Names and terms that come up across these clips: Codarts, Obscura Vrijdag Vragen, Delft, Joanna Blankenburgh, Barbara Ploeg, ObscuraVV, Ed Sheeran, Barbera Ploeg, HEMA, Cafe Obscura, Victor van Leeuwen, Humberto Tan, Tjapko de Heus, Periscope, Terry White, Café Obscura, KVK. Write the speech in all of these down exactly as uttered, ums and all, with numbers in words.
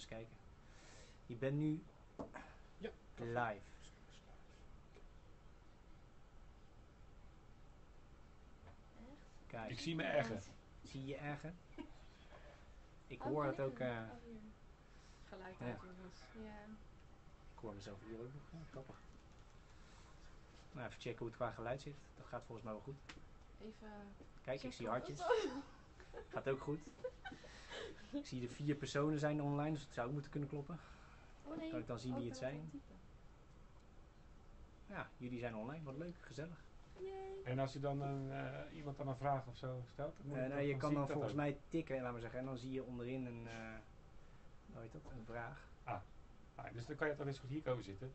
eens kijken. Je bent nu ja, live. Kijk. Ik zie me erger. Zie je erger? Ik hoor het ook. Uh, Geluid uit, jongens. Ja. Ik hoor mezelf hier ook nog. Ja, grappig. Nou, even checken hoe het qua geluid zit. Dat gaat volgens mij wel goed. Even. Kijk, ik zie hartjes. Gaat ook goed. Ik zie de vier personen zijn online, dus het zou ook moeten kunnen kloppen. Oh nee, kan ik dan zien wie het zijn? Ja, jullie zijn online. Wat leuk, gezellig. Yay. En als je dan een, uh, iemand dan een vraag of zo stelt? Dan uh, je, nou, je kan dan volgens ook. mij tikken, laat maar zeggen. En dan zie je onderin een, uh, hoe heet dat, een vraag. Ah. ah, dus dan kan je toch eens goed hier komen zitten?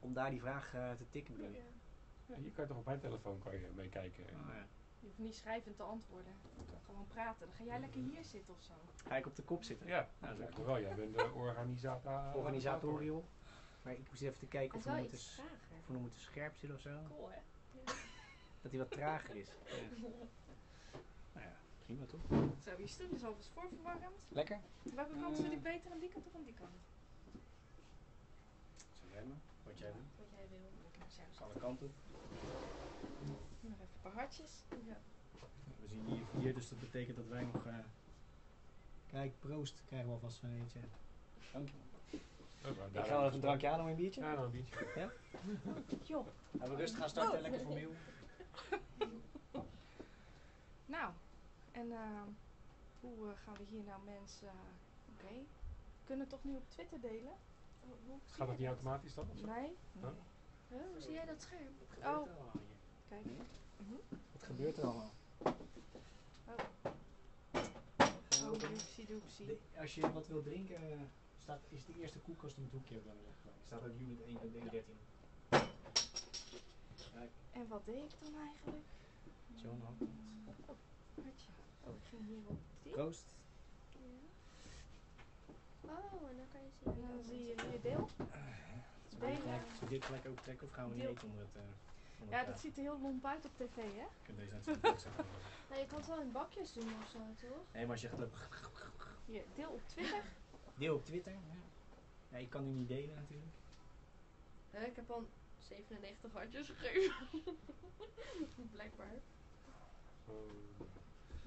Om daar die vraag uh, te tikken bedoel je? Ja. Ja, hier kan je toch op mijn telefoon kan je mee kijken. Oh, ja. Je hoeft niet schrijvend te antwoorden. Gewoon praten. Dan ga jij lekker hier zitten of zo. Ga ik op de kop zitten? Ja, nou, dat is wel. Jij bent de organisator. Organisatoriel. Maar ik moest even te kijken of we, moeten of we moeten scherp zitten of zo. Cool, hè? Ja. Dat hij wat trager is. Ja. Nou ja, prima toch? Zo, je stoel is alvast voorverwarmd. Lekker. Welke kant zit ik beter aan die kant of aan die kant? Zo jij maar. Wat jij wil. Wat jij wil. Alle kanten. Nog even een paar hartjes. Ja. We zien hier vier, dus dat betekent dat wij nog... Uh, kijk, proost. Krijgen we alvast een eentje. Dank je. Ik ga wel even een drankje aan om een biertje. Ja, nog een biertje. Ja? Joh. Gaan we rustig gaan starten, oh. Lekker formeel. Nou, en uh, hoe uh, gaan we hier nou mensen... Uh, Oké, okay. kunnen we toch nu op Twitter delen? Hoe, hoe Gaat dat niet dat? automatisch dan? Nee. nee. Huh? Huh? Hoe zie jij dat scherm? Oh, kijk. Uh-huh. Wat gebeurt er allemaal? Oh, oh doepsie, doepsie. Als je wat wil drinken... Uh, Staat, is de eerste koelkast in het hoekje, dan staat ook unit één punt dertien. En wat deed ik dan eigenlijk? Joanna. Oh, hartje. Oh, ik ging hier op die. Proost. Ja. Oh, en dan kan je zien. En dan zie je je deel. Zullen we dit gelijk ook trekken of gaan we niet eten onder het... Uh, onder ja, dat ziet er heel lomp uit op tv, hè? Ik kan deze uitzending ook zeggen. Nou, je kan het wel in bakjes doen of zo, toch? Nee, maar als je gaat... Hier, deel op Twitter. Deel op Twitter, ja. Ja, ik kan nu niet delen natuurlijk. Ja, ik heb al zevenennegentig hartjes gegeven. Blijkbaar.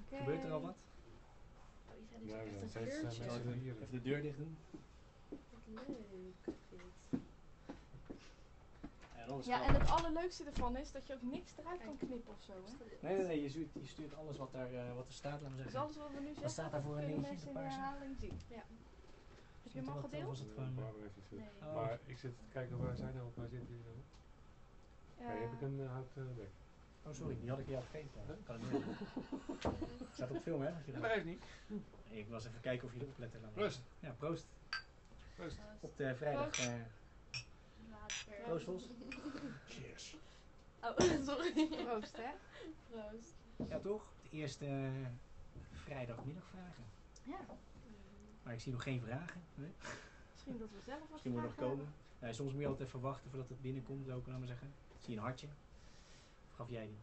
Okay. Gebeurt er al wat? Oh, je zei dat is echt een geurtje. Even de deur dicht doen. Wat leuk dit. Ja, ja, en het allerleukste ervan is dat je ook niks eruit kan knippen ofzo. Nee, nee, nee, je stuurt, je stuurt alles wat, daar, uh, wat er staat. Laten we zeggen. Dus alles wat we nu zeggen, staat daar voor een linkje in de herhaling zien. Ja. Heb je hem al gedeeld? Het gewoon, nee. Nee. Oh. Maar ik zit te kijken waar zij nou op mij zitten. Uh. Kijk, heb ik een uh, hout uh, weg? Oh, sorry, die had ik jou gegeven. Huh? Kan het niet. Staat op film, hè? Dat ja, heeft niet. Ik was even kijken of jullie opletten. Proost. Ja, proost. Proost. Op de vrijdag. Uh, Proost, Vos. Cheers. Oh, sorry. Proost, hè? Proost. Ja, toch? De eerste uh, vrijdagmiddagvragen. Ja. Maar ik zie nog geen vragen. Nee? Misschien dat we zelf wat Misschien moet nog komen. Nee, soms moet je altijd even wachten voordat het binnenkomt, zou ik nou maar zeggen. Zie je een hartje? Of gaf jij die?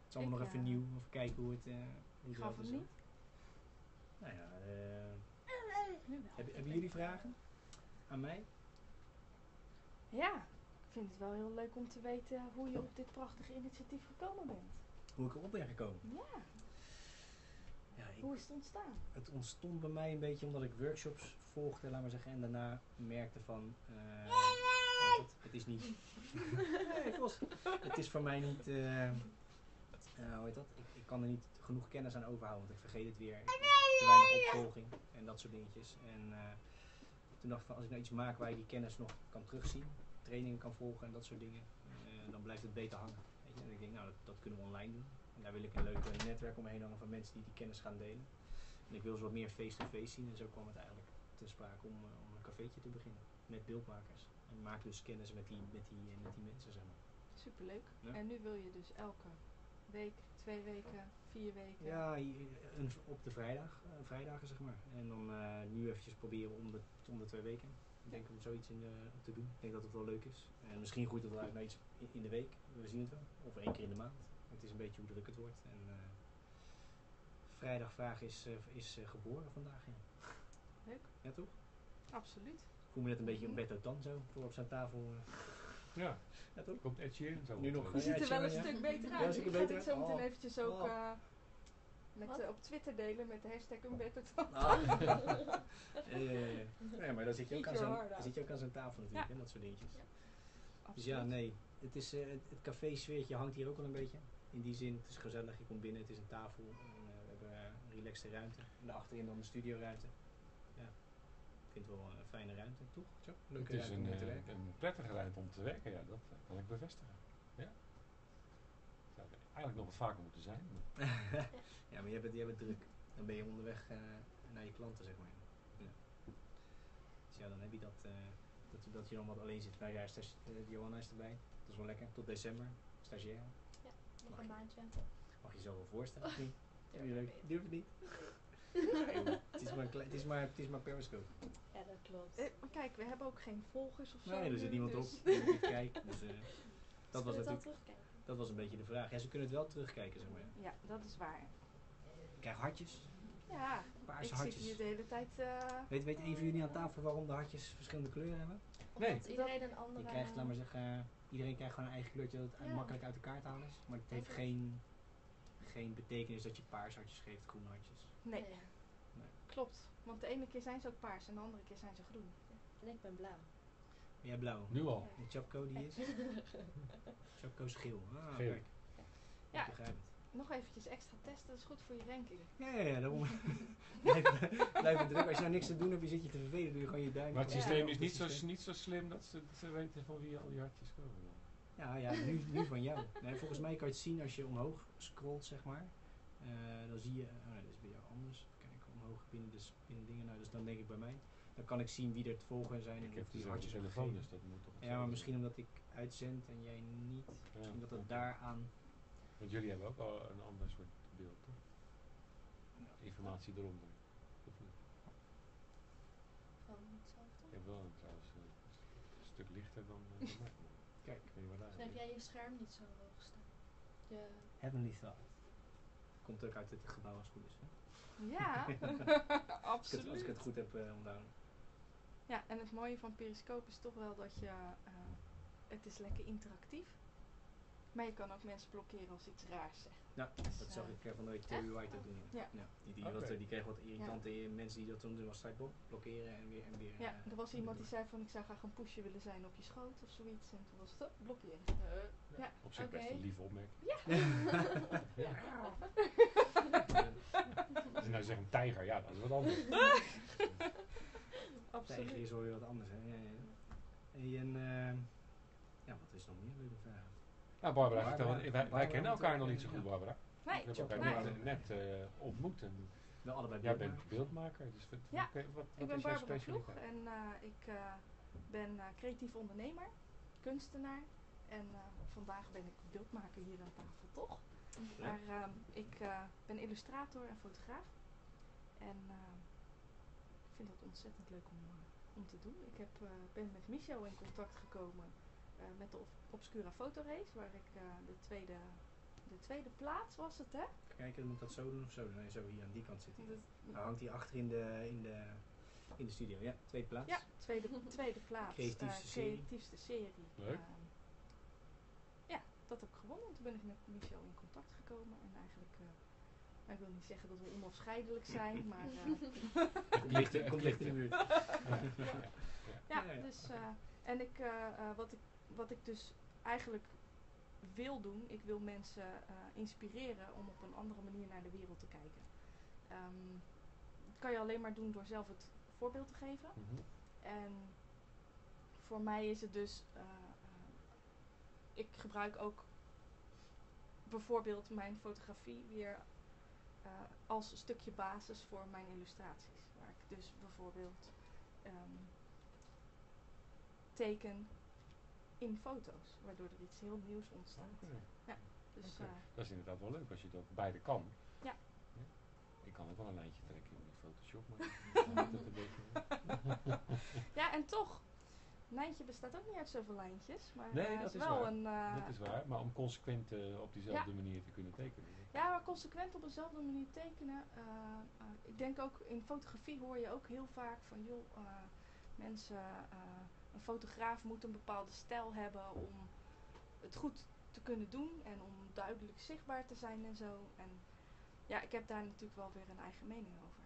Het is allemaal ik, nog even uh, nieuw. Even kijken hoe het... Uh, hoe het gaf hem niet? Nou ja, uh, nee, nee. Hebben, hebben jullie vragen aan mij? Ja, ik vind het wel heel leuk om te weten hoe je op dit prachtige initiatief gekomen bent. Hoe ik erop ben gekomen? Ja. ja ik, hoe is het ontstaan? Het ontstond bij mij een beetje omdat ik workshops volgde, laat maar zeggen, en daarna merkte van... Uh, oh, het, het is niet... het is voor mij niet... Uh, uh, hoe heet dat? Ik, ik kan er niet genoeg kennis aan overhouden, want ik vergeet het weer. Ik heb te weinig opvolging en dat soort dingetjes. En, uh, Toen dacht ik van als ik nou iets maak waar je die kennis nog kan terugzien, trainingen kan volgen en dat soort dingen, uh, dan blijft het beter hangen. Weet je? En ik denk, nou dat, dat kunnen we online doen. En daar wil ik een leuk netwerk omheen hangen van mensen die die kennis gaan delen. En ik wil ze wat meer face-to-face zien en zo kwam het eigenlijk te sprake om, uh, om een cafeetje te beginnen met beeldmakers. En maak dus kennis met die, met die, met die mensen, zeg maar. Superleuk. Ja? En nu wil je dus elke week, twee weken, vier weken? Ja, een, op de vrijdag, uh, vrijdagen zeg maar. En dan uh, nu eventjes proberen om de, om de twee weken. Ik denk om zoiets in de, te doen. Ik denk dat het wel leuk is. En misschien groeit het wel uit naar iets in, in de week. We zien het wel. Of één keer in de maand. Het is een beetje hoe druk het wordt. En uh, vrijdagvraag is, uh, is uh, geboren vandaag. Ja. Leuk. Ja, toch? Absoluut. Voel me net een beetje een Beto Dan zo, voor op zijn tafel. Ja, ja toch? Komt Ed Sheeran zo. Nu nog. Je ziet er wel een ja? stuk beter uit. Ja, ik ga dit zo meteen oh. eventjes ook uh, met, uh, op Twitter delen met de hashtag een Beto Dan. Oh. uh, nee, maar dan zit je ook aan zo'n zo tafel natuurlijk, ja. hè, dat soort dingetjes. Ja. Dus ja, nee. Het, is, uh, het café-sfeertje hangt hier ook al een beetje. In die zin, het is gezellig, je komt binnen, het is een tafel. En, uh, we hebben uh, een relaxte ruimte. En daarachterin dan een studioruimte. Ja. Ik vind het wel een fijne ruimte, toch? Ja, het is een, om te werken. een prettige ruimte om te werken, ja, dat kan ik bevestigen. Ja. Zou ik eigenlijk nog wat vaker moeten zijn. Maar. Ja, maar jij bent, jij bent druk. Dan ben je onderweg uh, naar je klanten, zeg maar. Ja. Dus ja, dan heb je dat, uh, dat, dat je dan wat alleen zit. Nou ja, uh, Joanna is erbij. Dat is wel lekker. Tot december, stagiair. Ja, nog een maandje. Mag je zo wel voorstellen? Niet? Ja, leuk. Durf het niet. Nee, het, is maar, het, is maar, het is maar Periscope. Ja, dat klopt. Eh, maar kijk, we hebben ook geen volgers of zo. Nee, er zit niemand dus. op. Kijk, dus, uh, dat, was natuurlijk, dat was een beetje de vraag. Ja, ze kunnen het wel terugkijken, zeg maar. Ja, dat is waar. Kijk, hartjes. Ja, paarse ik hartjes. Zit hier de hele tijd... Uh, weet, weet een van jullie aan tafel waarom de hartjes verschillende kleuren hebben? Omdat nee. iedereen een andere... Je krijgt, laat maar zeggen, iedereen krijgt gewoon een eigen kleurtje dat het ja. makkelijk uit elkaar te halen is. Maar het heeft geen... geen betekenis dat je paars hartjes geeft, groen hartjes. Nee. Nee. nee. Klopt. Want de ene keer zijn ze ook paars en de andere keer zijn ze groen. Ja. En ik ben blauw. Ben jij blauw? Nu al. Ja. De Tjapko die is? Tjapko is geel. Ah, geel. Kijk. Ja. Ik begrijp het. Nog eventjes extra testen, dat is goed voor je ranking. Ja, ja, ja. Daarom blijf, blijf het druk. Als je nou niks te doen hebt, je zit je te vervelen, doe je gewoon je duim. Maar het systeem ja. is niet zo, niet zo slim dat ze, dat ze weten van wie al die hartjes komen. Ja, ja nu, nu van jou. Nee, volgens mij kan je het zien als je omhoog scrolt, zeg maar. Uh, dan zie je, oh nee, dat is bij jou anders. Kijk, omhoog binnen de binnen dingen, nou, dus dan denk ik bij mij. Dan kan ik zien wie er het volgen zijn. Ik en heb die hartjes telefoon, dus dat moet toch. Ja, maar zijn. misschien omdat ik uitzend en jij niet. Ja, misschien dat het daaraan... Want jullie hebben ook al een ander soort beeld, toch? Ja. Informatie eronder. Of niet? Gewoon hetzelfde? Ik heb wel een, trouwens een stuk lichter dan uh, mij. Kijk, dus heb jij je scherm niet zo hoog staan? Ja. Heavenly Thought. Komt ook uit dit gebouw als het goed is, hè? Ja, absoluut. Als, als ik het goed heb uh, onthouden. Ja, en het mooie van Periscope is toch wel dat je... Uh, het is lekker interactief. Maar je kan ook mensen blokkeren als iets raars zegt. Ja, dus dat uh, zag ik uh, van de week Terry White ook doen. Ja. Ja, die, die, okay. wat, die kreeg wat irritante ja. mensen die dat toen doen als sideblock, blokkeren en weer en weer. Ja, uh, er was iemand die zei van ik zou graag een poesje willen zijn op je schoot of zoiets. En toen was het blokkeren. Uh, ja. Ja. Op zich okay. best een lieve opmerking. Ja. ja. ja. Als je nou zegt een tijger, ja dat is wat anders. Absoluut. Tijger is wel weer wat anders, hè. Ja, ja. En uh, ja, wat is nog meer willen vragen? Nou, Barbara, Barbara, Barbara, wij, wij kennen elkaar nog niet zo goed, Barbara. Nee, we hebben elkaar nee. net uh, ontmoet. En we allebei jij bent beeldmaker. Dus wat, ja, wat, wat ik ben Barbara Ploeg en uh, ik uh, ben uh, creatief ondernemer, kunstenaar. En uh, vandaag ben ik beeldmaker hier aan tafel, toch? Ja. Maar uh, ik uh, ben illustrator en fotograaf. En uh, ik vind dat ontzettend leuk om, uh, om te doen. Ik heb, uh, ben met Michel in contact gekomen. Uh, met de Obscura Fotorace, waar ik uh, de, tweede, de tweede plaats was het, hè? Kijken, moet dat zo doen of zo? Nee, zo hier aan die kant zitten. Dat, nou, hangt hier achter in de, in de, in de studio, ja? Tweede plaats? Ja, tweede, tweede plaats. Creatiefste uh, serie. Creatiefste serie. Leuk. Uh, ja, dat heb ik gewonnen. Toen ben ik met Michel in contact gekomen en eigenlijk... Uh, ik wil niet zeggen dat we onafscheidelijk zijn, maar... Uh, komt licht in de buurt. Ja, dus... Uh, en ik, uh, wat ik... Wat ik dus eigenlijk wil doen, ik wil mensen uh, inspireren om op een andere manier naar de wereld te kijken. Um, dat kan je alleen maar doen door zelf het voorbeeld te geven. Mm-hmm. En voor mij is het dus, uh, ik gebruik ook bijvoorbeeld mijn fotografie weer uh, als stukje basis voor mijn illustraties. Waar ik dus bijvoorbeeld um, teken... in foto's, waardoor er iets heel nieuws ontstaat. Okay. Ja, dus okay. uh, dat is inderdaad wel leuk als je dat beide kan. Ja. Ja. Ik kan ook wel een lijntje trekken in die Photoshop, maar dat een beetje. Ja, en toch, een lijntje bestaat ook niet uit zoveel lijntjes, maar nee, uh, dat is wel waar. een. Uh, dat is waar, maar om consequent uh, op diezelfde ja. manier te kunnen tekenen. Ja, maar consequent op dezelfde manier tekenen. Uh, uh, ik denk ook in fotografie hoor je ook heel vaak van joh, uh, mensen, uh, een fotograaf moet een bepaalde stijl hebben om het goed te kunnen doen en om duidelijk zichtbaar te zijn en zo. En ja, ik heb daar natuurlijk wel weer een eigen mening over.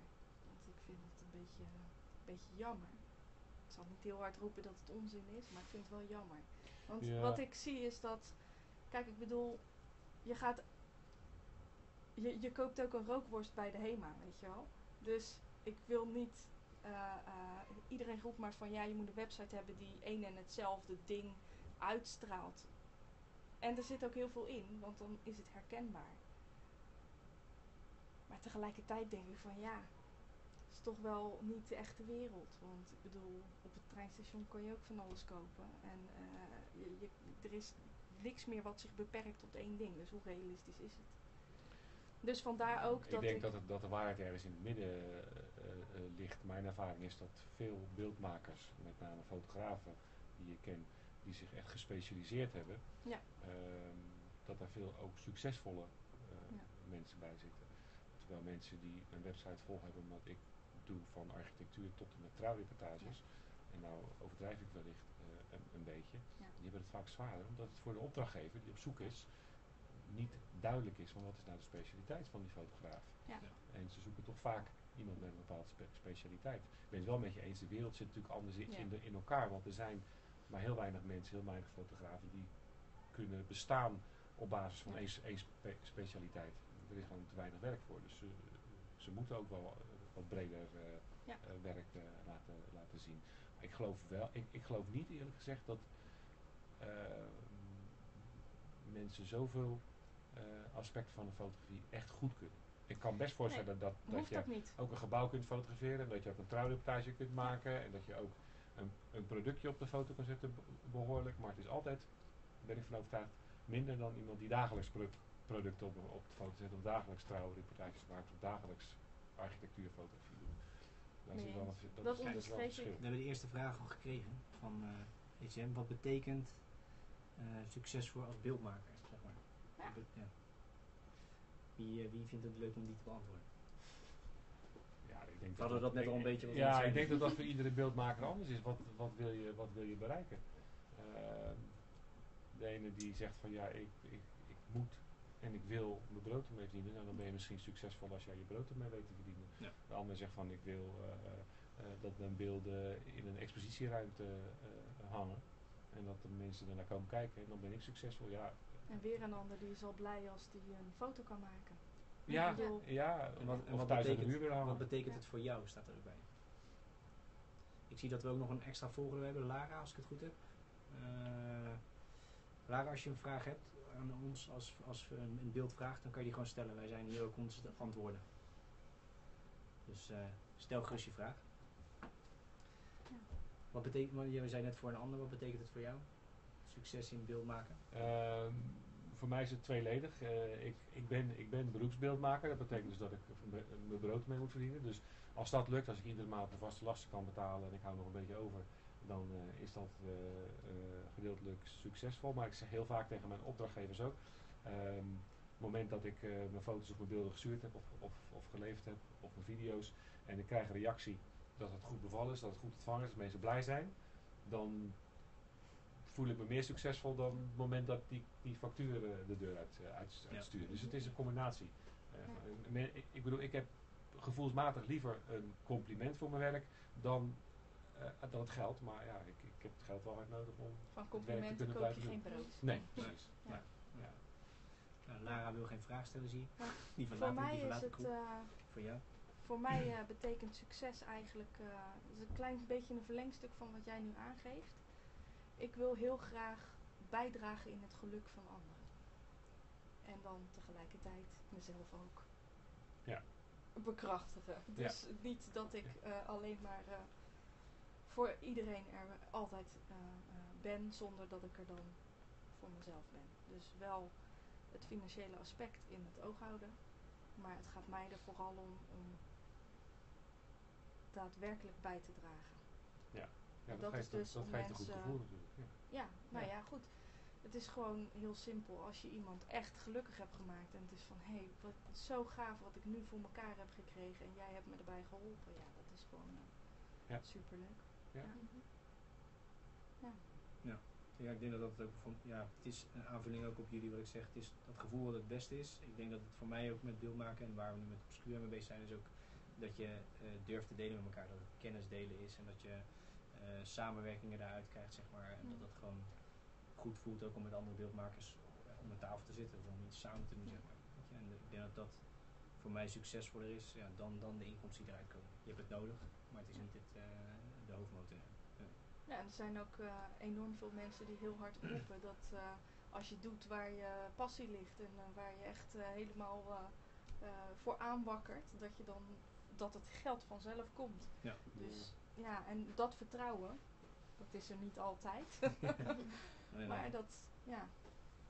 Want ik vind het een beetje, een beetje jammer. Ik zal niet heel hard roepen dat het onzin is, maar ik vind het wel jammer. Want ja. Wat ik zie is dat, kijk, ik bedoel, je gaat... Je, je koopt ook een rookworst bij de HEMA, weet je wel. Dus ik wil niet... Uh, uh, iedereen roept maar van ja, je moet een website hebben die één en hetzelfde ding uitstraalt. En er zit ook heel veel in, want dan is het herkenbaar. Maar tegelijkertijd denk ik van ja, het is toch wel niet de echte wereld. Want ik bedoel, op het treinstation kan je ook van alles kopen. En uh, je, je, er is niks meer wat zich beperkt tot één ding. Dus hoe realistisch is het? Dus vandaar ook ik dat denk ik dat, het, dat de waarheid ergens in het midden uh, uh, ligt. Mijn ervaring is dat veel beeldmakers, met name fotografen die ik ken, die zich echt gespecialiseerd hebben, ja. uh, dat daar veel ook succesvolle uh, ja. mensen bij zitten. Terwijl mensen die een website volgen hebben, wat ik doe van architectuur tot en met trouwreportages, ja. en nou overdrijf ik wellicht uh, een, een beetje, ja. die hebben het vaak zwaarder, omdat het voor de opdrachtgever die op zoek is, niet duidelijk is van wat is nou de specialiteit van die fotograaf. Ja. Ja. En ze zoeken toch vaak iemand met een bepaalde spe specialiteit. Ik ben het wel met je eens, de wereld zit natuurlijk anders in, ja. in, de, in elkaar, want er zijn maar heel weinig mensen, heel weinig fotografen die kunnen bestaan op basis van ja. één, één spe specialiteit. Er is gewoon te weinig werk voor, dus ze, ze moeten ook wel wat breder uh, ja. uh, werk uh, laten, laten zien. Maar ik geloof wel, ik, ik geloof niet eerlijk gezegd dat uh, mensen zoveel Uh, aspect van de fotografie echt goed kunnen. Ik kan best voorstellen nee, dat, dat, dat je ook, ook een gebouw kunt fotograferen, dat je ook een trouwreportage kunt maken, ja. en dat je ook een, een productje op de foto kan zetten behoorlijk, maar het is altijd, ben ik van overtuigd, minder dan iemand die dagelijks pro producten op, op de foto zet, of dagelijks trouwreportages maakt, of dagelijks architectuurfotografie doet. Dat, nee, is, wel een, dat, dat is, is wel een verschil. We hebben de eerste vraag al gekregen van uh, H M, wat betekent uh, succes voor als beeldmaker? Zeg maar. Ja. Wie, uh, wie vindt het leuk om die te beantwoorden? Ja, ik denk dat, dat, dat net al een beetje wat Ja, ik denk dat dat voor iedere beeldmaker anders is. Wat, wat, wil, je, wat wil je bereiken? Uh, de ene die zegt van ja, ik, ik, ik moet en ik wil mijn brood ermee verdienen. Nou, dan ben je misschien succesvol als jij je brood ermee weet te verdienen. Ja. De ander zegt van ik wil uh, uh, dat mijn beelden in een expositieruimte uh, hangen. En dat de mensen ernaar komen kijken en dan ben ik succesvol. Ja. En weer een ander die is al blij als die een foto kan maken. Ja, bedoel, ja. En wat, en wat, betekent, wat betekent het voor jou, staat er ook bij. Ik zie dat we ook nog een extra volger hebben, Lara, als ik het goed heb. Uh, Lara, als je een vraag hebt aan ons, als, als we een, een beeld vraagt, dan kan je die gewoon stellen. Wij zijn hier ook onze antwoorden. Dus uh, stel gerust je vraag. Ja. Wat betekent, want jij zei net voor een ander, wat betekent het voor jou? Succes in beeld maken? Uh, voor mij is het tweeledig. Uh, ik, ik, ben, ik ben beroepsbeeldmaker. Dat betekent dus dat ik mijn brood mee moet verdienen. Dus als dat lukt, als ik iedere maand de vaste lasten kan betalen en ik hou nog een beetje over, dan uh, is dat uh, uh, gedeeltelijk succesvol. Maar ik zeg heel vaak tegen mijn opdrachtgevers ook, uh, op het moment dat ik uh, mijn foto's of mijn beelden gestuurd heb of, of, of geleverd heb, of mijn video's, en ik krijg een reactie dat het goed bevallen is, dat het goed ontvangen is, dat mensen blij zijn, dan voel ik me meer succesvol dan het moment dat die, die factuur de deur uit, uit, uitsturen. Ja. Dus het is een combinatie. Uh, ja. Ik bedoel, ik heb gevoelsmatig liever een compliment voor mijn werk dan, uh, dan het geld. Maar ja, ik, ik heb het geld wel hard nodig om van complimenten te kunnen koop je geen brood. Nee, precies. Ja. Ja. Ja. Ja. Nou, Lara wil geen vraag stellen, zie je. Die verlaten, voor mij die is het, uh, voor jou. Voor mij uh, betekent succes eigenlijk uh, is een klein beetje een verlengstuk van wat jij nu aangeeft. Ik wil heel graag bijdragen in het geluk van anderen. En dan tegelijkertijd mezelf ook ja. bekrachtigen. Dus ja. niet dat ik uh, alleen maar uh, voor iedereen er altijd uh, ben, zonder dat ik er dan voor mezelf ben. Dus wel het financiële aspect in het oog houden. Maar het gaat mij er vooral om, om daadwerkelijk bij te dragen. Ja. Ja, dat, dat geeft, dus dat, dat geeft mensen, een goed gevoel natuurlijk. Ja, ja nou ja. ja, goed. het is gewoon heel simpel. Als je iemand echt gelukkig hebt gemaakt en het is van, hé, hey, wat zo gaaf wat ik nu voor elkaar heb gekregen en jij hebt me erbij geholpen. Ja, dat is gewoon uh, ja. superleuk. Ja. Ja. Mm-hmm. Ja. Ja. Ja, ik denk dat dat ook van, ja, het is een aanvulling ook op jullie wat ik zeg. Het is dat gevoel dat het beste is. Ik denk dat het voor mij ook met beeldmaken en waar we nu met Obscura mee bezig zijn, is ook dat je uh, durft te delen met elkaar. Dat het kennis delen is en dat je uh, samenwerkingen daaruit krijgt, zeg maar. En ja. dat dat gewoon goed voelt ook om met andere beeldmakers om de tafel te zitten of om iets samen te doen, zeg maar. Ja, en ik denk dat dat voor mij succesvoller is ja, dan, dan de inkomsten die eruit komen. Je hebt het nodig, maar het is niet het, uh, de hoofdmotor. Ja, en er zijn ook uh, enorm veel mensen die heel hard roepen dat uh, als je doet waar je passie ligt en uh, waar je echt uh, helemaal uh, uh, voor aanwakkert, dat je dan dat het geld vanzelf komt. Ja. Dus ja, en dat vertrouwen, dat is er niet altijd. nee, maar nee. dat, ja,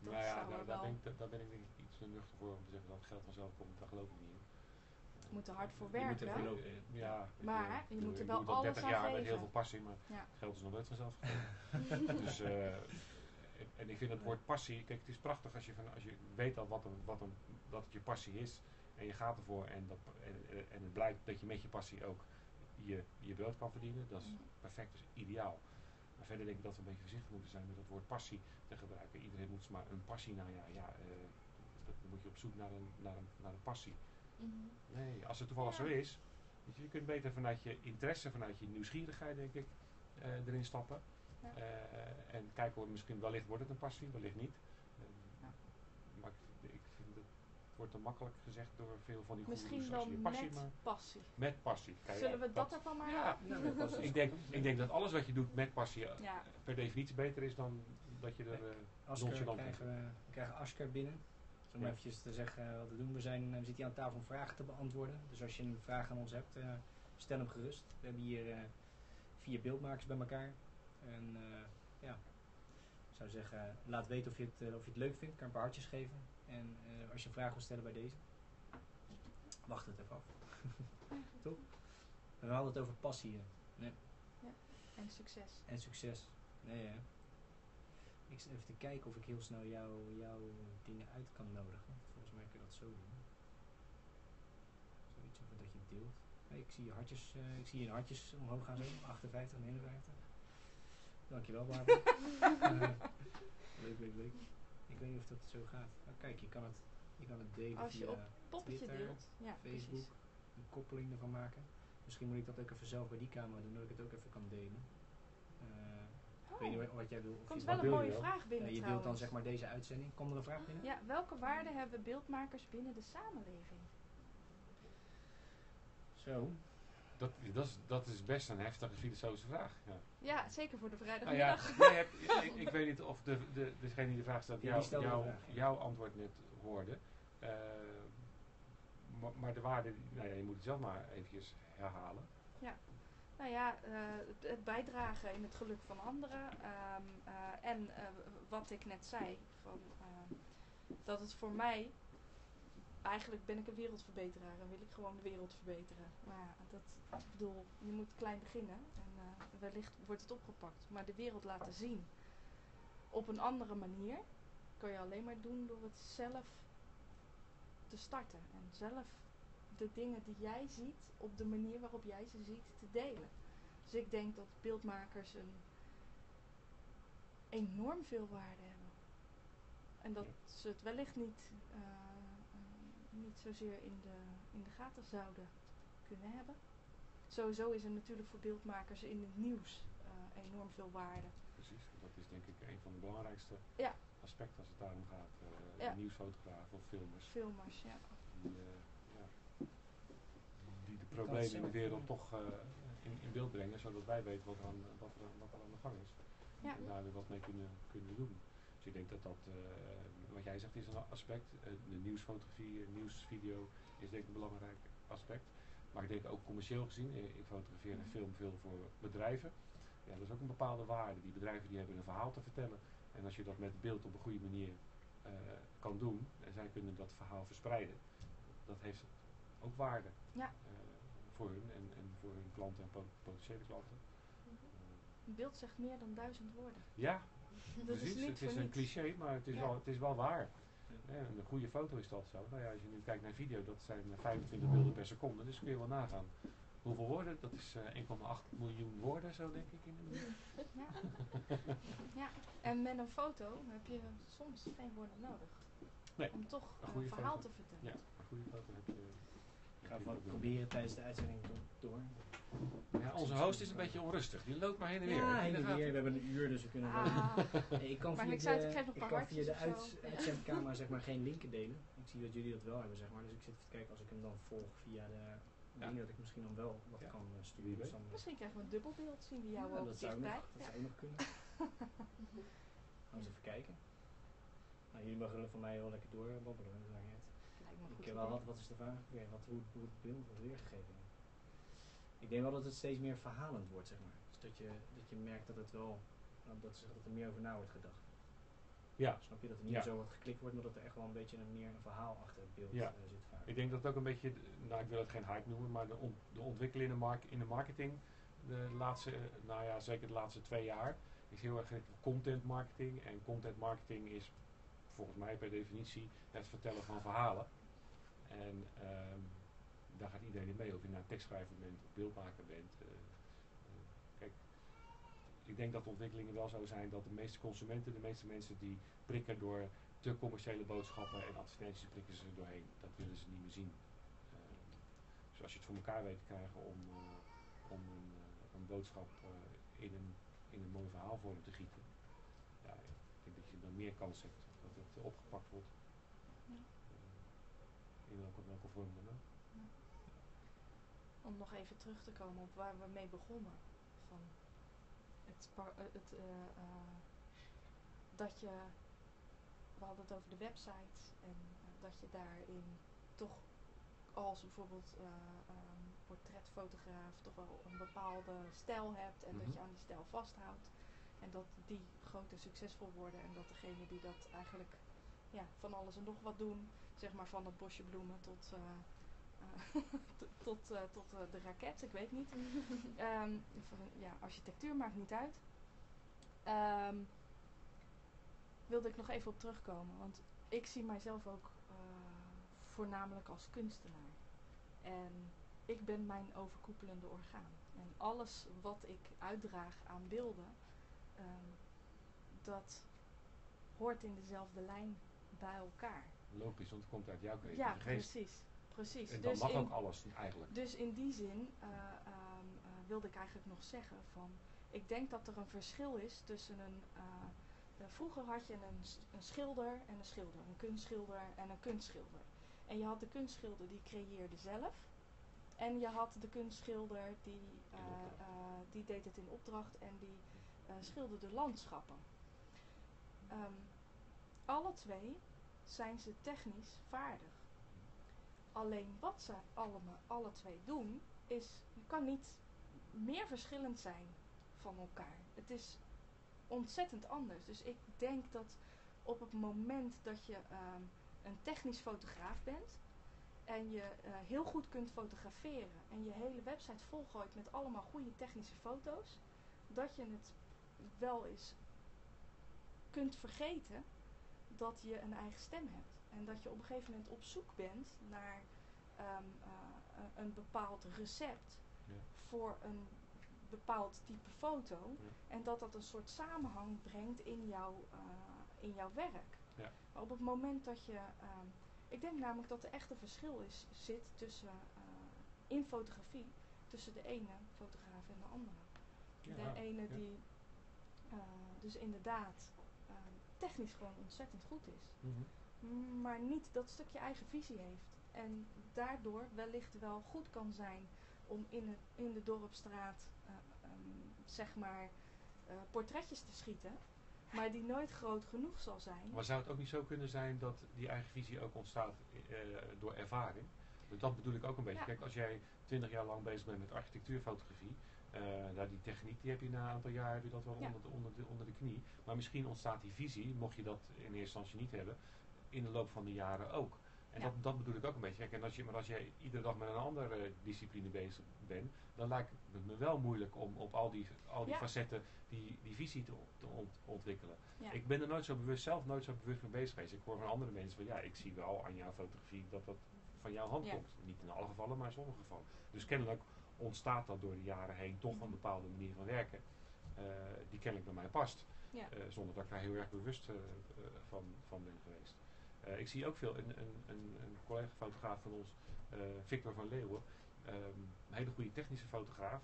dat maar ja, zou nou, er wel... Ben ik, daar ben ik denk ik iets te nuchter voor om te zeggen dat het geld vanzelf komt, daar geloof ik niet in. Je moet er hard voor werken. Je moet er ja, maar je, je moet er wel alles aan geven. Ik doe het al dertig jaar met heel veel passie, maar ja. geld is nog nooit vanzelf gegeven. dus, uh, en, en ik vind het woord passie, kijk, het is prachtig als je, van, als je weet al wat, een, wat, een, wat het je passie is en je gaat ervoor en, dat, en, en het blijkt dat je met je passie ook je, je brood kan verdienen. Dat is perfect, dat is ideaal. Maar verder denk ik dat we een beetje voorzichtig moeten zijn met het woord passie te gebruiken. Iedereen moet maar een passie, nou ja, ja uh, dat moet je op zoek naar een, naar een, naar een passie. Nee, als het toevallig ja. zo is, weet je, je kunt beter vanuit je interesse, vanuit je nieuwsgierigheid denk ik, uh, erin stappen. Ja. Uh, en kijken, misschien wellicht wordt het een passie, wellicht niet. Uh, ja. Maar ik, ik vind het wordt te makkelijk gezegd door veel van die goeroes. Misschien wel passie, met maar passie. Met passie. Kijk, zullen we dat, dat ervan maken? Ja, ja. ik, denk, ik denk dat alles wat je doet met passie ja. uh, per definitie beter is dan dat je er uh, nonchalant in gaat. We krijgen Asker binnen. Om eventjes te zeggen wat we doen. We, zijn, we zitten hier aan tafel om vragen te beantwoorden. Dus als je een vraag aan ons hebt, uh, stel hem gerust. We hebben hier uh, vier beeldmakers bij elkaar. En uh, ja, ik zou zeggen, laat weten of je het, uh, of je het leuk vindt. Ik kan een paar hartjes geven. En uh, als je een vraag wil stellen bij deze, wacht het even af. Toch? We hadden het over passie. Hè? Nee. Ja. En succes. En succes. Nee, hè? Ik zit even te kijken of ik heel snel jou, jouw dingen uit kan nodigen. Volgens mij kun je dat zo doen. Zoiets over dat je deelt. Nee, ik zie je hartjes, uh, ik zie je hartjes omhoog gaan zo. achtenvijftig en eenenvijftig. Dankjewel Barbara. uh, leuk, leuk, leuk. Ik weet niet of dat zo gaat. Maar kijk, je kan het, je kan het delen als je via op poppetje Twitter, deelt. Ja, Facebook. Precies. Een koppeling ervan maken. Misschien moet ik dat ook even zelf bij die camera doen, dat ik het ook even kan delen. Uh, Oh. Ik weet niet wat jij wil. Er komt wel een mooie vraag binnen ja, je deelt dan zeg maar deze uitzending. Komt er een vraag binnen? Ja, welke waarden hebben beeldmakers binnen de samenleving? Zo. Dat, dat, is, dat is best een heftige filosofische vraag. Ja, ja zeker voor de vrijdagmiddag. Nou ja, ja, ik, ik weet niet of de, de, degene die de vraag stelt jou, jou, jou, jouw antwoord net hoorde. Uh, maar, maar de waarden, nou ja, je moet het zelf maar eventjes herhalen. Ja. Nou ja, uh, het bijdragen in het geluk van anderen um, uh, en uh, wat ik net zei, van, uh, dat het voor mij, eigenlijk ben ik een wereldverbeteraar en wil ik gewoon de wereld verbeteren. Maar ja, dat, ik bedoel, je moet klein beginnen en uh, wellicht wordt het opgepakt. Maar de wereld laten zien op een andere manier kan je alleen maar doen door het zelf te starten en zelf de dingen die jij ziet, op de manier waarop jij ze ziet, te delen. Dus ik denk dat beeldmakers een enorm veel waarde hebben. En dat ja. ze het wellicht niet, uh, uh, niet zozeer in de, in de gaten zouden kunnen hebben. Sowieso is er natuurlijk voor beeldmakers in het nieuws uh, enorm veel waarde. Precies, dat is denk ik een van de belangrijkste ja. aspecten als het daarom gaat. Uh, ja. Nieuwsfotografen of filmers. Filmers, ja. Die, uh, die de problemen in de wereld toch uh, in, in beeld brengen, zodat wij weten wat er aan, wat er, wat er aan de gang is. Ja. En daar weer wat mee kunnen, kunnen doen. Dus ik denk dat dat, uh, wat jij zegt, is een aspect. Uh, de nieuwsfotografie, nieuwsvideo is denk ik een belangrijk aspect. Maar ik denk ook commercieel gezien, ik fotografeer en film veel voor bedrijven. Ja, dat is ook een bepaalde waarde. Die bedrijven die hebben een verhaal te vertellen. En als je dat met beeld op een goede manier uh, kan doen, en zij kunnen dat verhaal verspreiden, dat heeft ook waarde ja. uh, voor hun en, en voor hun klanten en pot potentiële klanten. Een beeld zegt meer dan duizend woorden. Ja, Dat precies, is het is een cliché, maar het is, ja. wel, het is wel waar. Ja, een goede foto is dat zo. Nou ja, als je nu kijkt naar video, dat zijn vijfentwintig beelden per seconde, dus kun je wel nagaan. Hoeveel woorden? Dat is uh, één komma acht miljoen woorden, zo denk ik in de minuut. Ja. Ja, en met een foto heb je soms geen woorden nodig. Nee. Om toch een, een verhaal foto. te vertellen. Ja, een goede foto heb je. Ik ga wat proberen tijdens de uitzending door. Ja, onze host is een beetje onrustig. Die loopt maar heen en weer. Ja, heen en weer. We hebben een uur, dus we kunnen wel. Ah. Ik kan maar via ik de, ik ik kan via de uit, uitzendcamera zeg maar, geen linken delen. Ik zie dat jullie dat wel hebben, zeg maar. Dus ik zit even te kijken als ik hem dan volg via de... Ik denk ja. dat ik misschien dan wel wat ja. kan sturen. Dus dan misschien krijgen we een dubbelbeeld, zien we jou ja, ook dat dichtbij. Zou nog, dat ja. zou nog kunnen. Gaan we eens even kijken. Nou, jullie mogen van mij wel lekker doorbabbelen. Ik heb wel wat, wat is de vraag? Ja, wat, hoe, hoe het beeld wordt weergegeven. Ik denk wel dat het steeds meer verhalend wordt, zeg maar. Dus dat je, dat je merkt dat, het wel, dat, is, dat er meer over na wordt gedacht. Ja. Snap je dat er niet ja. zo wat geklikt wordt, maar dat er echt wel een beetje een meer een verhaal achter het beeld ja. uh, zit vaak. Ik denk dat het ook een beetje, nou ik wil het geen hype noemen, maar de, on, de ontwikkeling in de, mark, in de marketing, de laatste, nou ja, zeker de laatste twee jaar, is heel erg gericht op content marketing. En content marketing is volgens mij per definitie het vertellen van verhalen. En um, daar gaat iedereen in mee, of je nou tekstschrijver bent of beeldmaker bent. Uh, uh, kijk, ik denk dat de ontwikkelingen wel zo zijn dat de meeste consumenten, de meeste mensen die prikken door te commerciële boodschappen en advertenties prikken ze er doorheen. Dat willen ze niet meer zien. Uh, dus als je het voor elkaar weet te krijgen om, uh, om een, uh, een boodschap uh, in, een, in een mooi verhaalvorm te gieten, ja, ik denk dat je dan meer kans hebt dat het uh, opgepakt wordt. Ja. In welke, welke vorm dan ook. Ja. Om nog even terug te komen op waar we mee begonnen. Van het het, uh, uh, dat je, we hadden het over de website en uh, dat je daarin toch als bijvoorbeeld uh, um, portretfotograaf toch wel een bepaalde stijl hebt en mm-hmm. dat je aan die stijl vasthoudt. En dat die groot en succesvol worden en dat degene die dat eigenlijk ja, van alles en nog wat doen, zeg maar van het bosje bloemen tot, uh, tot, uh, tot uh, de raket, ik weet niet. um, van, ja, architectuur maakt niet uit. Um, wilde ik nog even op terugkomen, want ik zie mijzelf ook uh, voornamelijk als kunstenaar. En ik ben mijn overkoepelende orgaan. En alles wat ik uitdraag aan beelden, um, dat hoort in dezelfde lijn bij elkaar. Logisch, want het komt uit jouw creatieve ja, geest. Ja, precies, precies. En dan dus mag in, ook alles eigenlijk. Dus in die zin uh, uh, uh, wilde ik eigenlijk nog zeggen van, ik denk dat er een verschil is tussen een, uh, uh, vroeger had je een, een schilder en een schilder, een kunstschilder en een kunstschilder. En je had de kunstschilder die creëerde zelf en je had de kunstschilder die, uh, uh, die deed het in opdracht en die uh, schilderde landschappen. Um, alle twee zijn ze technisch vaardig. Alleen wat ze allemaal, alle twee doen, is, kan niet meer verschillend zijn van elkaar. Het is ontzettend anders. Dus ik denk dat op het moment dat je um, een technisch fotograaf bent en je uh, heel goed kunt fotograferen en je hele website volgooit met allemaal goede technische foto's, dat je het wel eens kunt vergeten dat je een eigen stem hebt. En dat je op een gegeven moment op zoek bent naar um, uh, een bepaald recept ja. voor een bepaald type foto. Ja. En dat dat een soort samenhang brengt in jouw, uh, in jouw werk. Ja. Maar op het moment dat je... Um, ik denk namelijk dat er echt een verschil is, zit tussen, uh, in fotografie tussen de ene fotograaf en de andere. Ja. De ene ja. die uh, dus inderdaad uh, technisch gewoon ontzettend goed is. Mm-hmm. Maar niet dat stukje eigen visie heeft. En daardoor wellicht wel goed kan zijn om in, het, in de dorpstraat uh, um, zeg maar uh, portretjes te schieten. Maar die nooit groot genoeg zal zijn. Maar zou het ook niet zo kunnen zijn dat die eigen visie ook ontstaat uh, door ervaring? Dat bedoel ik ook een beetje. Ja. Kijk, als jij twintig jaar lang bezig bent met architectuurfotografie. Uh, nou die techniek die heb je na een aantal jaar heb je dat wel ja. onder, de, onder, de, onder de knie. Maar misschien ontstaat die visie, mocht je dat in eerste instantie niet hebben, in de loop van de jaren ook. En ja. dat, dat bedoel ik ook een beetje. Kijk, en als je, maar als jij iedere dag met een andere discipline bezig bent, dan lijkt het me wel moeilijk om op al die, al die ja. facetten die, die visie te, te ont, ontwikkelen. Ja. Ik ben er nooit zo bewust, zelf nooit zo bewust mee bezig geweest. Ik hoor van andere mensen van ja, ik zie wel aan jouw fotografie dat dat van jouw hand ja. komt. Niet in alle gevallen, maar in sommige gevallen. Dus kennelijk ontstaat dat door de jaren heen toch een bepaalde manier van werken. Uh, die kennelijk bij mij past. Ja. Uh, zonder dat ik daar heel erg bewust uh, van, van ben geweest. Uh, ik zie ook veel, een, een, een, een collega-fotograaf van ons, uh, Victor van Leeuwen, um, een hele goede technische fotograaf,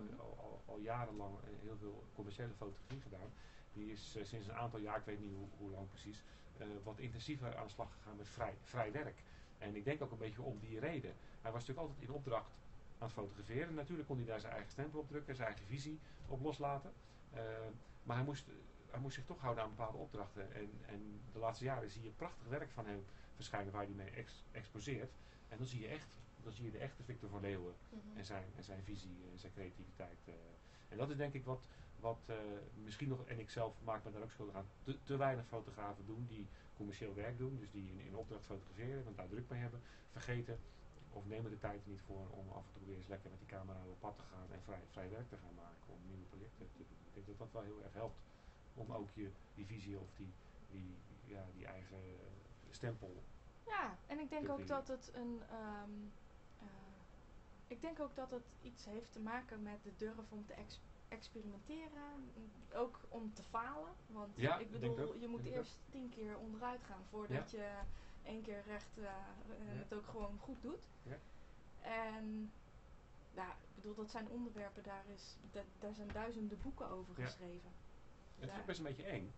uh, uh, al, al, al jarenlang heel veel commerciële fotografie gedaan. Die is uh, sinds een aantal jaar, ik weet niet hoe, hoe lang precies, uh, wat intensiever aan de slag gegaan met vrij, vrij werk. En ik denk ook een beetje om die reden. Hij was natuurlijk altijd in opdracht aan het fotograferen. Natuurlijk kon hij daar zijn eigen stempel op drukken, zijn eigen visie op loslaten. Uh, maar hij moest... Hij moest zich toch houden aan bepaalde opdrachten. En, en de laatste jaren zie je prachtig werk van hem verschijnen waar hij mee ex, exposeert. En dan zie je echt, dan zie je de echte Victor van Leeuwen mm-hmm. en, zijn, en zijn visie en zijn creativiteit. Uh. En dat is denk ik wat, wat uh, misschien nog, en ik zelf maak me daar ook schuldig aan, te, te weinig fotografen doen die commercieel werk doen. Dus die in, in opdracht fotograferen, want daar druk mee hebben, vergeten. Of nemen de tijd er niet voor om af en toe weer eens lekker met die camera op pad te gaan en vrij, vrij werk te gaan maken om nieuwe projecten te doen. Ik denk dat dat wel heel erg helpt. Om ook je, die visie of die, die, ja, die eigen stempel. Ja, en ik denk ook dat het een. Um, uh, ik denk ook dat het iets heeft te maken met de durf om te ex experimenteren. Ook om te falen. Want ja, ik bedoel, je moet eerst ook. tien keer onderuit gaan voordat ja. je één keer recht uh, ja. het ook gewoon goed doet. Ja. En. Nou, ik bedoel, dat zijn onderwerpen, daar, is, dat, daar zijn duizenden boeken over ja. geschreven. Het is ook best een beetje eng.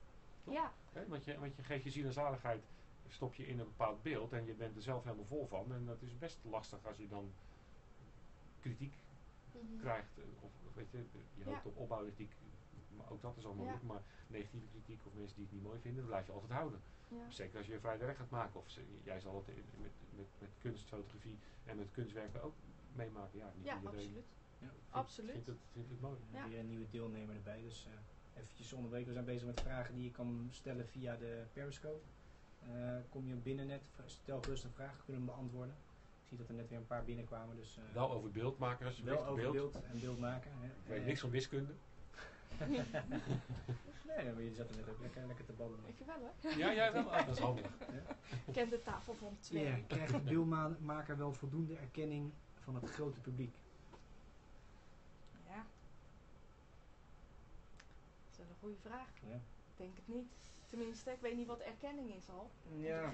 Toch? Ja. He, want, je, want je geeft je ziel en zaligheid, stop je in een bepaald beeld en je bent er zelf helemaal vol van. En dat is best lastig als je dan kritiek mm-hmm. krijgt. Of weet je, je hoopt ja. op opbouwkritiek, maar ook dat is allemaal goed. Ja. Maar negatieve kritiek of mensen die het niet mooi vinden, dat blijf je altijd houden. Ja. Zeker als je vrij werk gaat maken. Of jij zal het in, met, met, met kunstfotografie en met kunstwerken ook meemaken. Ja, niet ja iedereen absoluut. Ja, vindt, absoluut. Vindt het, vindt het mooi. Ja. Die uh, nieuwe deelnemer erbij, dus... Uh, eventjes onderbreken, we zijn bezig met vragen die je kan stellen via de Periscope. Uh, kom je binnen net, stel gerust een vraag, kunnen we hem beantwoorden. Ik zie dat er net weer een paar binnenkwamen. Dus, uh, wel over beeldmakers. Wel over beeld, beeld en beeldmaken. Hè. Ik weet uh, niks van wiskunde. Nee, maar je zat er net ook lekker, lekker te babbelen. Ik wel hoor. Ja, jij wel. Ah, dat is handig. Ja. Ik ken de tafel van twee. Ja, krijgt de beeldmaker wel voldoende erkenning van het grote publiek? Goeie vraag. Ja. Ik denk het niet. Tenminste, ik weet niet wat erkenning is al. Ja.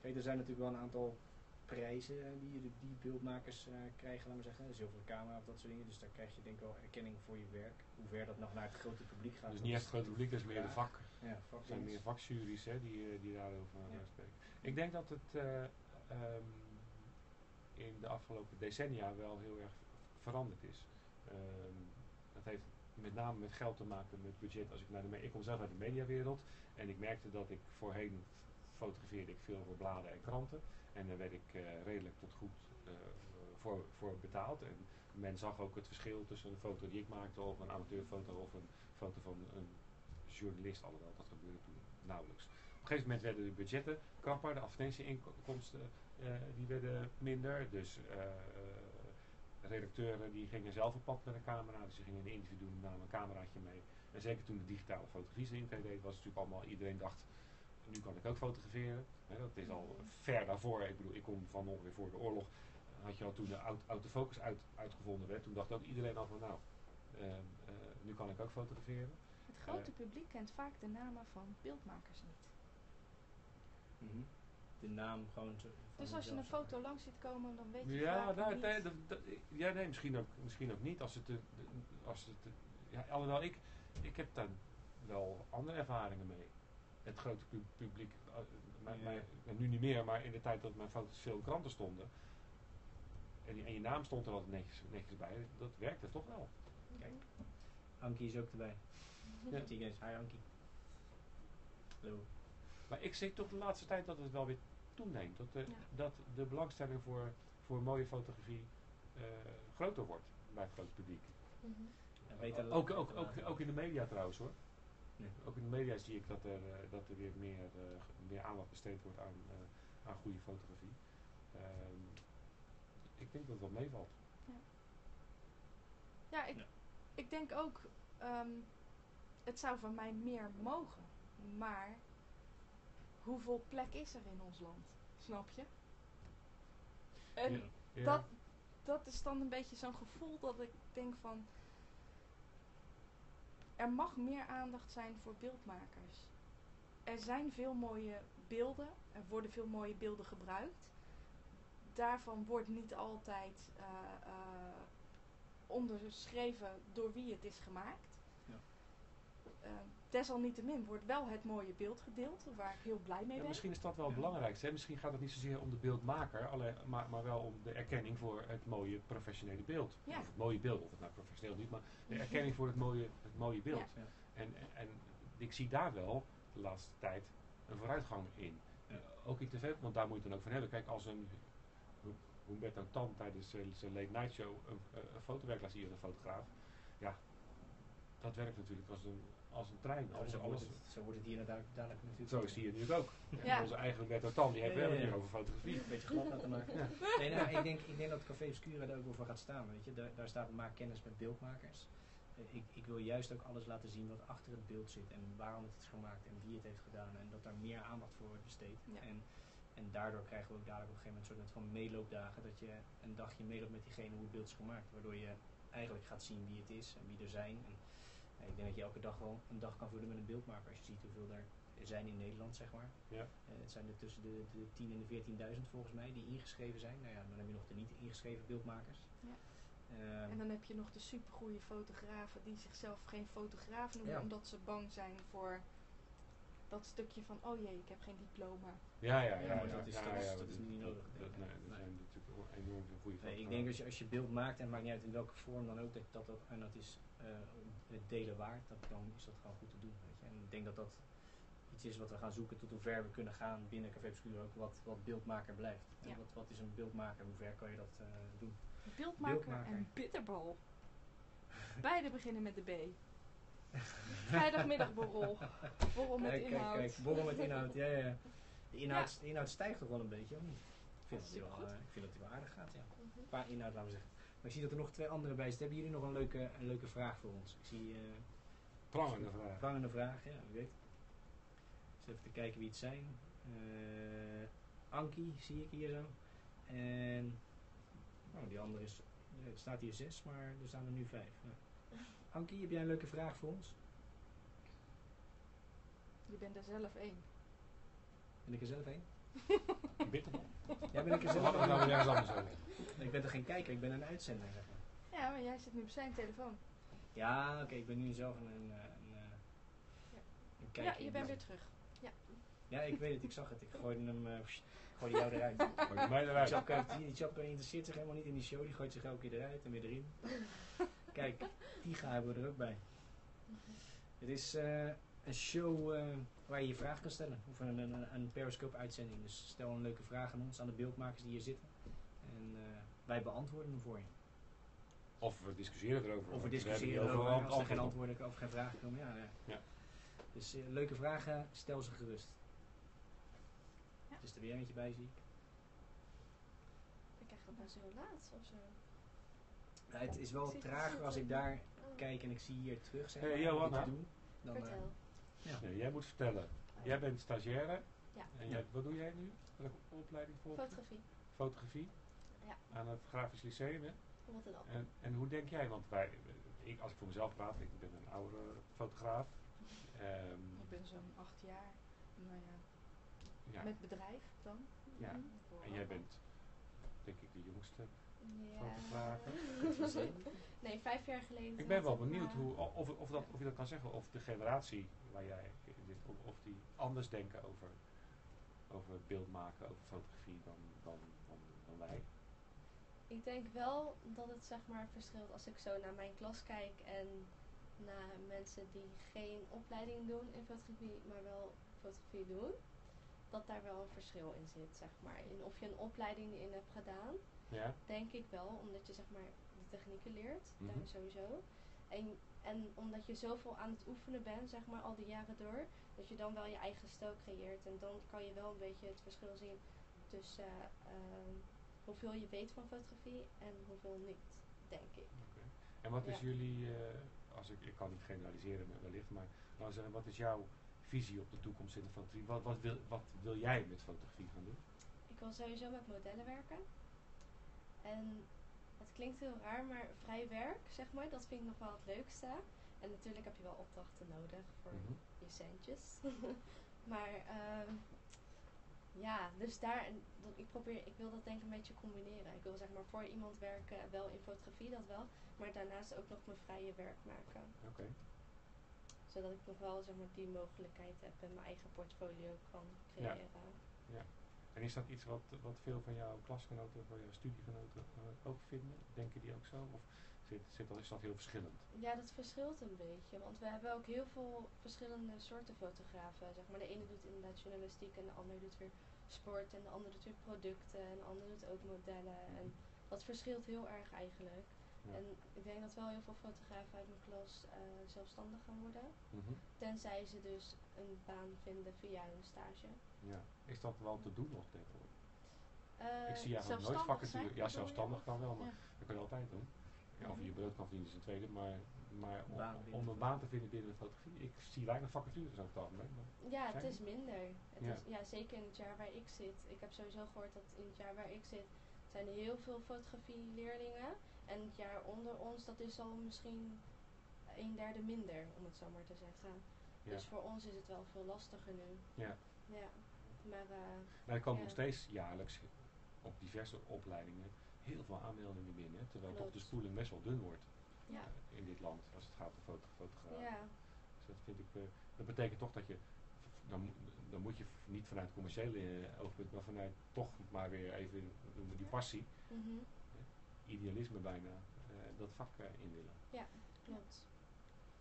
Kijk, er zijn natuurlijk wel een aantal prijzen eh, die, die beeldmakers eh, krijgen, laten we zeggen. Een zilveren camera of dat soort dingen. Dus daar krijg je denk ik wel erkenning voor je werk. Hoe ver dat nog naar het grote publiek gaat. Dus niet echt het grote publiek, dat is meer ja. de vak. Ja, er zijn meer vakjuries hè, die, die daarover ja. spreken. Ik denk dat het uh, um, in de afgelopen decennia wel heel erg veranderd is. Um, dat heeft met name met geld te maken, met budget. Als ik, naar de ik kom zelf uit de mediawereld en ik merkte dat ik voorheen fotografeerde ik veel voor bladen en kranten. En daar werd ik uh, redelijk tot goed uh, voor, voor betaald. En men zag ook het verschil tussen een foto die ik maakte of een amateurfoto of een foto van een journalist. Alhoewel, dat gebeurde toen nauwelijks. Op een gegeven moment werden de budgetten krapper, de advertentieinkomsten uh, die werden minder. Dus... Uh, redacteuren die gingen zelf op pad met een camera, dus ze gingen een interview doen, namen een cameraatje mee. En zeker toen de digitale fotografie zijn intrede deed, was het natuurlijk allemaal, iedereen dacht, nu kan ik ook fotograferen. He, dat is al ver daarvoor, ik bedoel, ik kom van ongeveer voor de oorlog, had je al toen de autofocus uit, uitgevonden werd, toen dacht ook iedereen al van nou, uh, uh, nu kan ik ook fotograferen. Het grote uh, publiek kent vaak de namen van beeldmakers niet. Mm-hmm. De naam gewoon te, dus als je een foto langs ziet komen, dan weet je ja, vaak nou, niet. Nee, dat, dat, ja, nee, misschien ook, misschien ook niet. Als het, de, als het de, ja, alhoewel, ik, ik heb daar wel andere ervaringen mee. Het grote publiek, mijn, mijn, nu niet meer, maar in de tijd dat mijn foto's veel in kranten stonden. En, en je naam stond er altijd netjes, netjes bij, dat werkte toch wel. Kijk, Ankie is ook erbij. Ja. Hi Ankie. Hallo. Maar ik zie toch de laatste tijd dat het wel weer toeneemt. Dat de, ja. dat de belangstelling voor, voor mooie fotografie uh, groter wordt bij het grote publiek. Mm-hmm. ja, uh, ook, ook, ook, ook in de media trouwens hoor. Ja. Ook in de media zie ik dat er, uh, dat er weer meer, uh, meer aandacht besteed wordt aan, uh, aan goede fotografie. Um, ik denk dat dat meevalt. Ja, ja, ik, ja. ik denk ook, um, het zou van mij meer mogen, maar hoeveel plek is er in ons land? Snap je? En ja. Ja. Dat, dat is dan een beetje zo'n gevoel dat ik denk van, er mag meer aandacht zijn voor beeldmakers. Er zijn veel mooie beelden, er worden veel mooie beelden gebruikt. Daarvan wordt niet altijd uh, uh, onderschreven door wie het is gemaakt. Ja. Uh, desalniettemin wordt wel het mooie beeld gedeeld, waar ik heel blij mee ja, ben. Misschien is dat wel het ja. belangrijkste. Hè? Misschien gaat het niet zozeer om de beeldmaker, alleen, maar, maar wel om de erkenning voor het mooie professionele beeld. Ja. Of het mooie beeld, of het nou professioneel niet, maar de erkenning voor het mooie, het mooie beeld. Ja. Ja. En, en ik zie daar wel de laatste tijd een vooruitgang in. Ja. Uh, ook in tv, want daar moet je dan ook van hebben. Kijk, als een Humberto Tan tijdens uh, zijn late night show een, een fotowerk laat zien aan een fotograaf. Ja, dat werkt natuurlijk als een, als een trein. Nou, als zo, wordt het, zo wordt het hier duidelijk natuurlijk. Zo is het hier natuurlijk ook. Ja. Onze eigen Humberto Tan, die hebben we het nu over fotografie. Een beetje glad laten maken. Ja. Nee, nou, ik, denk, ik denk dat Café Obscura daar ook over gaat staan. Weet je? Daar, daar staat maak kennis met beeldmakers. Ik, ik wil juist ook alles laten zien wat achter het beeld zit en waarom het is gemaakt en wie het heeft gedaan en dat daar meer aandacht voor wordt besteed. Ja. En, en daardoor krijgen we ook dadelijk op een gegeven moment een soort van meeloopdagen, dat je een dagje meeloopt met diegene hoe het beeld is gemaakt, waardoor je eigenlijk gaat zien wie het is en wie er zijn. En, nou, ik denk dat je elke dag wel een dag kan vullen met een beeldmaker als je ziet hoeveel er zijn in Nederland, zeg maar. Ja. Uh, het zijn er tussen de, de tien en de veertienduizend volgens mij die ingeschreven zijn. Nou ja, dan heb je nog de niet ingeschreven beeldmakers. Ja. Um, en dan heb je nog de supergoeie fotografen die zichzelf geen fotograaf noemen, ja. omdat ze bang zijn voor dat stukje van, oh jee, ik heb geen diploma. Ja, ja, ja, ja, ja, dat is, ja, dat, ja, is, ja dat is niet nodig. Dat, dat, nee, dat nee. zijn natuurlijk enorm veel goede fotografen. Ik denk dat als je, als je beeld maakt, en maakt niet uit in welke vorm dan ook, dat dat, dat en dat is uh, het delen waard, dat, dan is dat gewoon goed te doen. Weet je? En ik denk dat dat iets is wat we gaan zoeken, tot hoe ver we kunnen gaan binnen Café Obscura ook, wat, wat beeldmaker blijft. Ja. Wat, wat is een beeldmaker, hoe ver kan je dat uh, doen? Beeldmaker, beeldmaker en bitterbal. Beide beginnen met de B. Vrijdagmiddagborrel. Borrel met kijk, inhoud. Kijk, kijk, borrel met inhoud, ja, ja. De inhoud, ja. De inhoud stijgt toch wel een beetje, of niet? Ik vind dat hij wel, uh, wel aardig gaat, ja. Een paar inhoud, laten we zeggen. Maar ik zie dat er nog twee andere bij zitten. Hebben jullie nog een leuke, een leuke vraag voor ons? Ik zie... Uh, prangende vraag. Prangende vraag, ja, wie weet. Dus even te kijken wie het zijn. Uh, Anki, zie ik hier zo. En... Nou, die andere is, er staat hier zes, maar er staan er nu vijf. Ja. Ankie, heb jij een leuke vraag voor ons? Je bent er zelf één. Ben ik er zelf één? Bitterbal. Jij bent er zelf één. Ik ben er geen kijker, ik ben een uitzender. Zeg maar. Ja, maar jij zit nu op zijn telefoon. Ja, oké, okay, ik ben nu zelf een, een, een, een kijker. Ja, je bent weer terug. Ja. Ja, ik weet het, ik zag het. Ik gooide hem, uh, pssst, gooide jou eruit. Gooide mij eruit. Die Tjapko, die Tjapko interesseert zich helemaal niet in die show, die gooit zich elke keer eruit en weer erin. Kijk, die gaan hebben we er ook bij. Het is uh, een show uh, waar je je vraag kan stellen, of een, een, een Periscope uitzending. Dus stel een leuke vraag aan ons, aan de beeldmakers die hier zitten. En uh, wij beantwoorden hem voor je. Of we discussiëren erover. Of we discussiëren we erover, als er geen antwoorden of geen vragen komen. Ja, ja. Ja. Dus uh, leuke vragen, stel ze gerust. Ja. Dus er weer eentje bij, zie ik. Ik krijg dat nou zo laat of zo. Ja, het is wel trager als ik daar oh. kijk en ik zie hier terug zijn. Hey, Joanna, doen, dan, uh, ja. nee, jij moet vertellen. Jij bent stagiaire. Ja. En jij, wat doe jij nu? Welke opleiding volgt? Fotografie. Fotografie. Ja. Aan het Grafisch Lyceum, hè? Rotterdam. En, en hoe denk jij? Want wij, ik, als ik voor mezelf praat, ik ben een oude fotograaf. Um, ik ben zo'n acht jaar. Nou ja. Ja. Met bedrijf dan. Ja. Mm-hmm. En jij bent, denk ik, de jongste ja. fotograaf. Nee, vijf jaar geleden. Ik ben wel benieuwd hoe, of, of, dat, of je dat kan zeggen. Of de generatie waar jij dit, of die anders denken over, over beeld maken, over fotografie dan, dan, dan, dan wij. Ik denk wel dat het zeg maar verschilt als ik zo naar mijn klas kijk en naar mensen die geen opleiding doen in fotografie, maar wel fotografie doen. Dat daar wel een verschil in zit, zeg maar. In of je een opleiding in hebt gedaan, ja. denk ik wel, omdat je zeg maar de technieken leert, mm-hmm. daar sowieso. En, en omdat je zoveel aan het oefenen bent, zeg maar, al die jaren door, dat je dan wel je eigen stijl creëert. En dan kan je wel een beetje het verschil zien tussen uh, hoeveel je weet van fotografie en hoeveel niet, denk ik. Okay. En wat is ja. jullie, uh, als ik, ik kan niet generaliseren wellicht, maar nou zeggen, wat is jouw visie op de toekomst in de fotografie? Wat, wat, wil, wat wil jij met fotografie gaan doen? Ik wil sowieso met modellen werken. En het klinkt heel raar, maar vrij werk, zeg maar, dat vind ik nog wel het leukste. En natuurlijk heb je wel opdrachten nodig voor mm-hmm. je centjes. Maar uh, ja, dus daar, en dat, ik, probeer, ik wil dat denk ik een beetje combineren. Ik wil zeg maar voor iemand werken, wel in fotografie dat wel, maar daarnaast ook nog mijn vrije werk maken. Okay. Zodat ik nog wel zeg maar die mogelijkheid heb en mijn eigen portfolio kan creëren. Ja. Ja. En is dat iets wat, wat veel van jouw klasgenoten, van jouw studiegenoten uh, ook vinden? Denken die ook zo? Of zit, zit, is dat heel verschillend? Ja, dat verschilt een beetje. Want we hebben ook heel veel verschillende soorten fotografen. Zeg maar. De ene doet inderdaad journalistiek en de ander doet weer sport. En de ander doet weer producten. En de ander doet ook modellen. Mm-hmm. En dat verschilt heel erg eigenlijk. Ja. En ik denk dat wel heel veel fotografen uit mijn klas uh, zelfstandig gaan worden. Mm-hmm. Tenzij ze dus een baan vinden via hun stage. Ja. Is dat wel te doen nog tegenwoordig? Uh, ik zie eigenlijk nooit vacatures. Ja, zelfstandig kan wel, maar ja. dat kun je altijd doen. Ja, of je brood kan verdienen is een tweede, maar, maar om, om een baan te vinden binnen de fotografie, ik zie weinig vacatures over het algemeen. Ja, het is minder. Het ja. Is, ja, zeker in het jaar waar ik zit. Ik heb sowieso gehoord dat in het jaar waar ik zit, zijn er heel veel fotografieleerlingen. En het jaar onder ons, dat is al misschien een derde minder, om het zo maar te zeggen. Ja. Dus voor ons is het wel veel lastiger nu. Ja. Ja. Maar, uh, maar er komen ja. nog steeds jaarlijks op diverse opleidingen heel veel aanmeldingen binnen, terwijl Klopt. toch de spoeling best wel dun wordt ja. uh, in dit land als het gaat om fotografen. Ja. Dus dat vind ik, uh, dat betekent toch dat je, dan, dan moet je niet vanuit commerciële uh, oogpunt, maar vanuit toch maar weer even noemen die passie, mm-hmm. uh, idealisme bijna, uh, dat vak uh, in willen. Ja, klopt.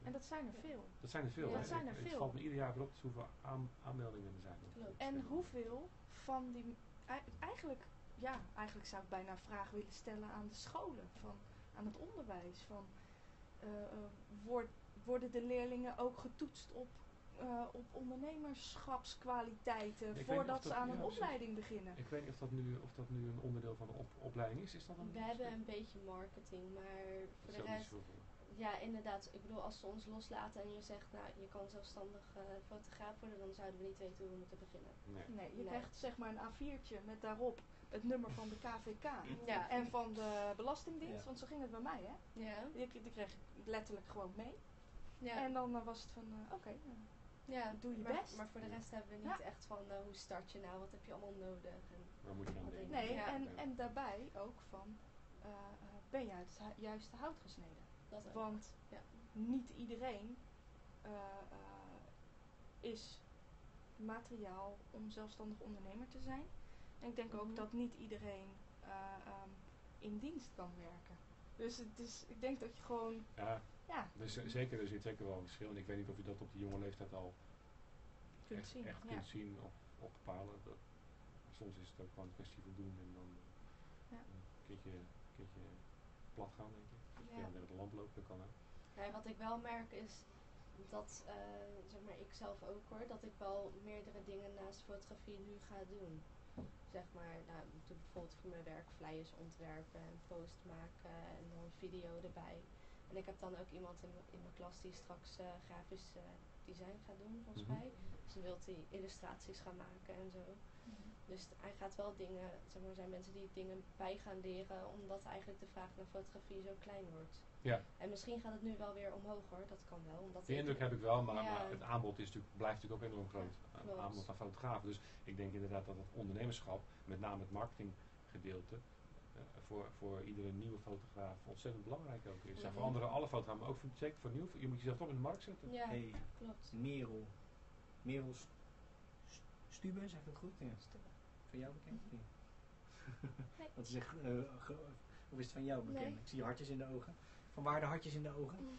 En dat zijn er veel. Dat zijn er veel. Ja. Dat zijn er veel. Het valt me ieder jaar weer op dus hoeveel aan, aanmeldingen er zijn. Klopt. En hoeveel van die... Eigenlijk, ja, eigenlijk zou ik bijna een vraag willen stellen aan de scholen. Van, aan het onderwijs. Van, uh, word, worden de leerlingen ook getoetst op, uh, op ondernemerschapskwaliteiten ik voordat ze aan ja, een opleiding beginnen? Ik weet niet of dat nu, of dat nu een onderdeel van de op, opleiding is. Is dat een We hebben stuk? een beetje marketing, maar voor dat de rest... Ja, inderdaad. Ik bedoel, als ze ons loslaten en je zegt, nou, je kan zelfstandig uh, fotograaf worden, dan zouden we niet weten hoe we moeten beginnen. Nee, nee je nee. krijgt zeg maar een A viertje met daarop het nummer van de K V K ja. en van de Belastingdienst, ja. want zo ging het bij mij, hè. Ja. Die, die kreeg ik letterlijk gewoon mee. Ja. En dan uh, was het van, uh, oké, okay, uh, ja, doe je maar, best. Maar voor de rest hebben we niet ja. echt van, uh, hoe start je nou, wat heb je allemaal nodig? En waar moet je aan denken? Nee, ja. en, en daarbij ook van, uh, ben je uit het juiste hout gesneden? Dat Want ja. niet iedereen uh, uh, is materiaal om zelfstandig ondernemer te zijn. En ik denk mm-hmm. ook dat niet iedereen uh, um, in dienst kan werken. Dus het is, ik denk dat je gewoon... Ja, ja. Dus, zeker, er zit zeker wel een verschil. En ik weet niet of je dat op die jonge leeftijd al kunt echt, zien, echt ja. kunt zien of op bepalen. Dat, soms is het ook wel een kwestie van doen en dan ja. een keertje, een keertje plat gaan, denk ik. Ja, ja de lamp lopen kan ook. Ja, wat ik wel merk is dat, uh, zeg maar ik zelf ook hoor, dat ik wel meerdere dingen naast fotografie nu ga doen. Zeg maar, nou, ik doe bijvoorbeeld voor mijn werk flyers ontwerpen en post maken en dan een video erbij. En ik heb dan ook iemand in, in mijn klas die straks uh, grafisch uh, design gaat doen, volgens mm-hmm. mij. Dus dan wil hij illustraties gaan maken en zo. Mm-hmm. Dus hij gaat wel dingen, zeg maar, er zijn mensen die dingen bij gaan leren, omdat eigenlijk de vraag naar fotografie zo klein wordt. Ja. En misschien gaat het nu wel weer omhoog hoor, dat kan wel. Omdat de indruk heb ik wel, maar, ja. maar het aanbod is natuurlijk, blijft natuurlijk ook enorm groot. Ja, het aanbod aan fotografen. Dus ik denk inderdaad dat het ondernemerschap, met name het marketinggedeelte, uh, voor, voor iedere nieuwe fotograaf ontzettend belangrijk ook is. Ja. Voor andere, alle fotografen, maar ook voor, zeker voor nieuw, je moet jezelf toch in de markt zetten. Ja, hey, klopt. Merel. Merel Stube, zeg ik het goed? Ja. Van jou bekend? Nee. Wat is, echt, uh, of is het van jou bekend? Nee. Ik zie hartjes in de ogen. Van waar de hartjes in de ogen?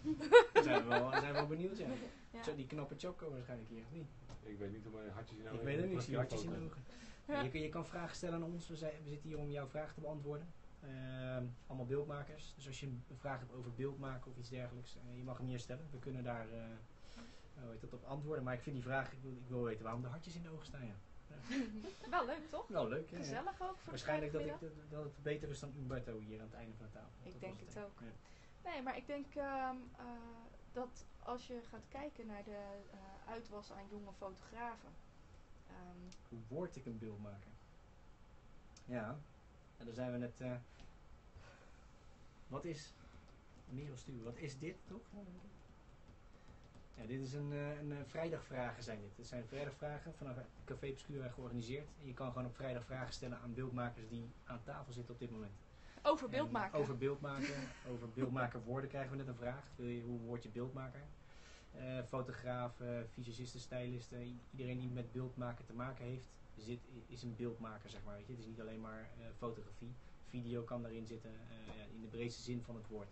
Daar zijn we wel, zijn we wel benieuwd. Ja. Ja. Die knappe Tjapko waarschijnlijk hier, of niet? Ik weet niet hoe mijn hartjes in de ogen. Ik weet het niet, ik zie hartjes in de ogen. Ja. Je, je kan vragen stellen aan ons. We, zijn, we zitten hier om jouw vraag te beantwoorden. Uh, allemaal beeldmakers. Dus als je een vraag hebt over beeldmaken of iets dergelijks, uh, je mag hem hier stellen. We kunnen daar uh, uh, dat op antwoorden. Maar ik vind die vraag, ik wil, ik wil weten waarom de hartjes in de ogen staan. Ja. Wel leuk, toch? Wel leuk, hè? Gezellig ook. Voor waarschijnlijk dat, ik, dat het beter is dan Umberto hier aan het einde van de tafel. Ik dat denk het, het ook. Ja. Nee, maar ik denk um, uh, dat als je gaat kijken naar de uh, uitwas aan jonge fotografen. Um, Hoe word ik een beeldmaker? Ja, en dan zijn we net... Uh, wat is... Merel Stuur, wat is dit toch? Ja, dit is een, een, een vrijdagvragen zijn dit. Het zijn vrijdagvragen vanaf Café Obscura georganiseerd. En je kan gewoon op vrijdag vragen stellen aan beeldmakers die aan tafel zitten op dit moment. Over beeldmaker? Over beeldmaker. Over beeldmaker worden krijgen we net een vraag. Hoe word je beeldmaker? Uh, fotografen, fysicisten, stylisten. Iedereen die met beeldmaker te maken heeft, zit, is een beeldmaker, zeg maar. Weet je? Het is niet alleen maar uh, fotografie. Video kan daarin zitten, uh, in de breedste zin van het woord.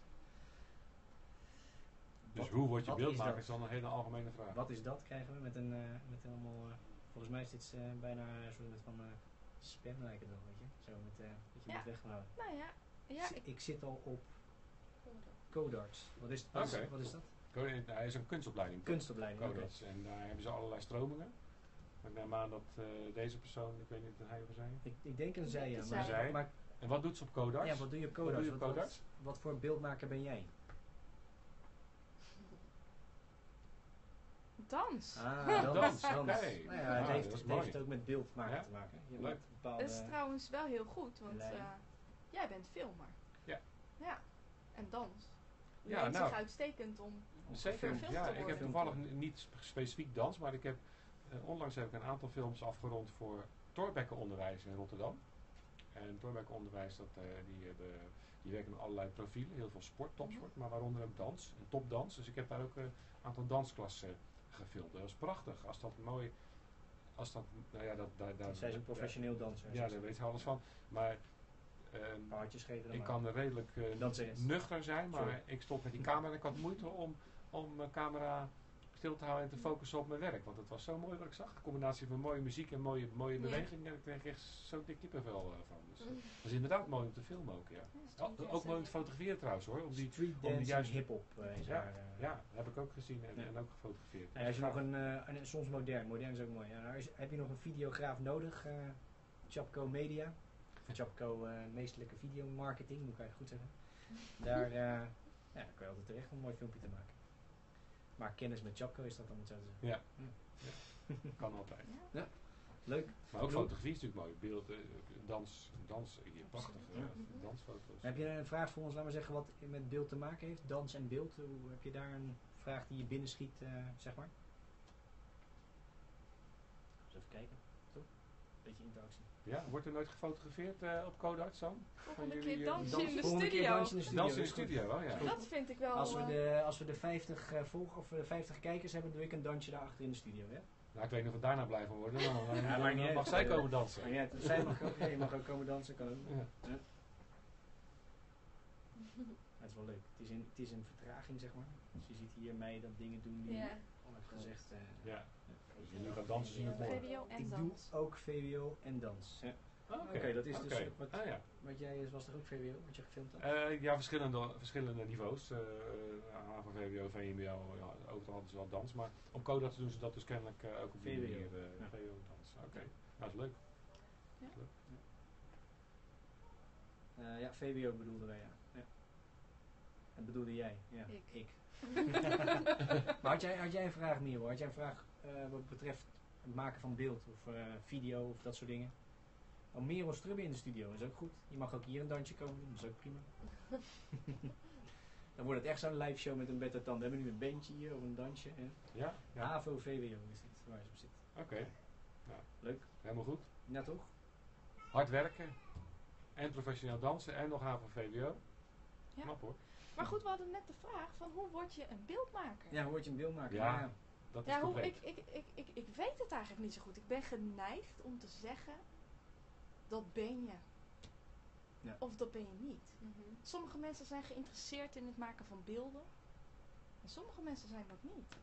Dus hoe word je beeldmaker is dan een hele algemene vraag. Wat is dat krijgen we met een, uh, met een allemaal, uh, volgens mij is dit uh, bijna een soort van uh, spam lijkt het wel, weet je. Zo met, uh, dat je ja. moet weghouden. Nou ja, ja Z ik, ik zit al op Codarts. Wat is, wat, okay. wat is dat? Hij is een kunstopleiding. Kunstopleiding, Codarts. Okay. En daar hebben ze allerlei stromingen. Ik neem aan dat uh, deze persoon, ik weet niet of hij of zij. Ik, ik denk een zij, ja. Maar, zij. Maar, en wat doet ze op Codarts? Ja, wat doe je op Codarts? Wat, wat, wat, wat voor beeldmaker ben jij? Dans. Ah, dans, dans. Nee, nou ja, het heeft, het heeft ook met beeldmaken ja? te maken. Je Leuk. Bepaalde... Dat is trouwens wel heel goed, want uh, jij bent filmer. Ja. Ja. En dans. Je ja, nou, zich uitstekend om, om zeker, verfilmd ja, te worden. Ik heb toevallig niet specifiek dans, maar ik heb, uh, onlangs heb ik een aantal films afgerond voor Torbekkenonderwijs in Rotterdam. En Torbekkenonderwijs, dat, uh, die, hebben, die werken met allerlei profielen, heel veel sport, topsport, maar waaronder ook dans, en topdans. Dus ik heb daar ook een uh, aantal dansklassen gefilmd. Dat was prachtig. Als dat mooi... Als dat... Nou ja, dat... dat, dat zij is een professioneel danser. Ja, daar weet je alles van. Maar... Um, geven ik maar. Kan redelijk uh, nuchter zijn, maar Sorry. ik stond met die camera en ik had moeite om, om mijn camera stil te houden en te focussen op mijn werk. Want het was zo mooi wat ik zag. De combinatie van mooie muziek en mooie, mooie beweging. Ja. En ik kreeg echt zo'n dik kippenvel uh, van. Dus dat was inderdaad mooi om te filmen ook, ja. ja ook mooi om te fotograferen trouwens hoor. Om die, om die juist hip-hop. Uh, ja, ja, ja, heb ik ook gezien en, ja. en ook gefotografeerd. Ja, als je nog een, uh, een, soms modern, modern is ook mooi. Ja, nou, heb je nog een videograaf nodig? Uh, Tjapko Media. Tjapko uh, meestelijke videomarketing, moet ik eigenlijk goed zeggen. Daar uh, ja, kan je altijd terecht om een mooi filmpje te maken. Maar kennis met Tjapko is dat dan moet zo te zeggen. Ja, ja. Kan altijd. Ja. Ja. Leuk. Maar ook fotografie is natuurlijk mooi. Beelden, dans, dans, hier prachtige ja. dansfoto's. Heb je een vraag voor ons, laat maar zeggen, wat met beeld te maken heeft? Dans en beeld, hoe, heb je daar een vraag die je binnenschiet, uh, zeg maar? Eens even kijken. Beetje interactie. Ja, wordt er nooit gefotografeerd uh, op Codarts dan? Volgende keer dansen in de studio. Dansen in de studio, oh ja. Dat vind ik wel... Als we de, als we de vijftig uh, volgen of de vijftig kijkers hebben, doe ik een dansje daarachter in de studio, hè? Nou, ik weet niet of we daarna blijven worden, dan, dan, ja, dan, dan mag zij komen dansen. Maar ja, zij mag ook, ja, je mag ook komen dansen, kan ook. Ja. Ja. Het is wel leuk. Het is, een, het is een vertraging, zeg maar. Dus je ziet hier mij dat dingen doen die ja. al heb gezegd. Uh, ja. Dus je gaat dansen zien het V W O en ik dans. Doe ook V W O en dans. Ja. Oké, okay. okay, dat is okay. dus wat, ah, ja. wat jij was toch ook V W O, wat je gefilmd had? Uh, ja, verschillende, verschillende niveaus. Uh, van V W O, V M B O, ja, ook hadden ze wel dans. Maar op Codarts doen ze dat dus kennelijk uh, ook op V W O. Die manier, uh, ja. V W O dans. Oké, okay. ja. dat is leuk. Ja, leuk. Ja. Uh, ja, V W O bedoelden wij, ja. ja. Dat bedoelde jij? Ja, ik. ik. Maar had jij, had jij een vraag, Merel? Had jij een vraag uh, wat betreft het maken van beeld of uh, video of dat soort dingen? Oh, Merel Strubbe in de studio is ook goed. Je mag ook hier een dansje komen doen, dat is ook prima. Dan wordt het echt zo'n live show met een bed uit tanden. We hebben nu een bandje hier of een dansje. Hè? Ja, ja. H A V O V W O is het, waar ze op zit. Oké. Okay. Ja. Leuk. Helemaal goed. Ja, toch? Hard werken en professioneel dansen en nog H A V O V W O. Ja. Knap hoor. Maar goed, we hadden net de vraag van hoe word je een beeldmaker? Ja, hoe word je een beeldmaker? Ja, ja. dat is ja, hoe, ik, ik, ik, ik, ik weet het eigenlijk niet zo goed. Ik ben geneigd om te zeggen, dat ben je. Ja. Of dat ben je niet. Mm-hmm. Sommige mensen zijn geïnteresseerd in het maken van beelden. En sommige mensen zijn dat niet.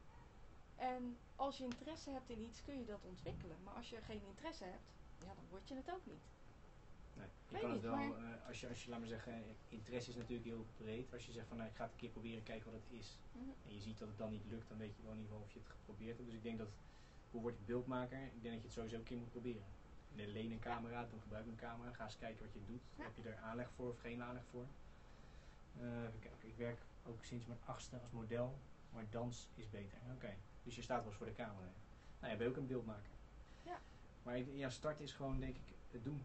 En als je interesse hebt in iets, kun je dat ontwikkelen. Maar als je geen interesse hebt, ja, dan word je het ook niet. Nee, je kan het wel, uh, als je, als je, laat maar zeggen, interesse is natuurlijk heel breed. Als je zegt van, nou, ik ga het een keer proberen, kijken wat het is. Mm-hmm. En je ziet dat het dan niet lukt, dan weet je wel in ieder geval of je het geprobeerd hebt. Dus ik denk dat hoe word ik beeldmaker? Ik denk dat je het sowieso een keer moet proberen. Nee, leen een camera, dan gebruik een camera, ga eens kijken wat je doet. Ja. Heb je er aanleg voor of geen aanleg voor? Uh, ik, ik werk ook sinds mijn achtste als model, maar dans is beter. Oké, okay. Dus je staat wel eens voor de camera. Nou, je bent ook een beeldmaker. Ja. Maar je ja, start is gewoon, denk ik, het doen.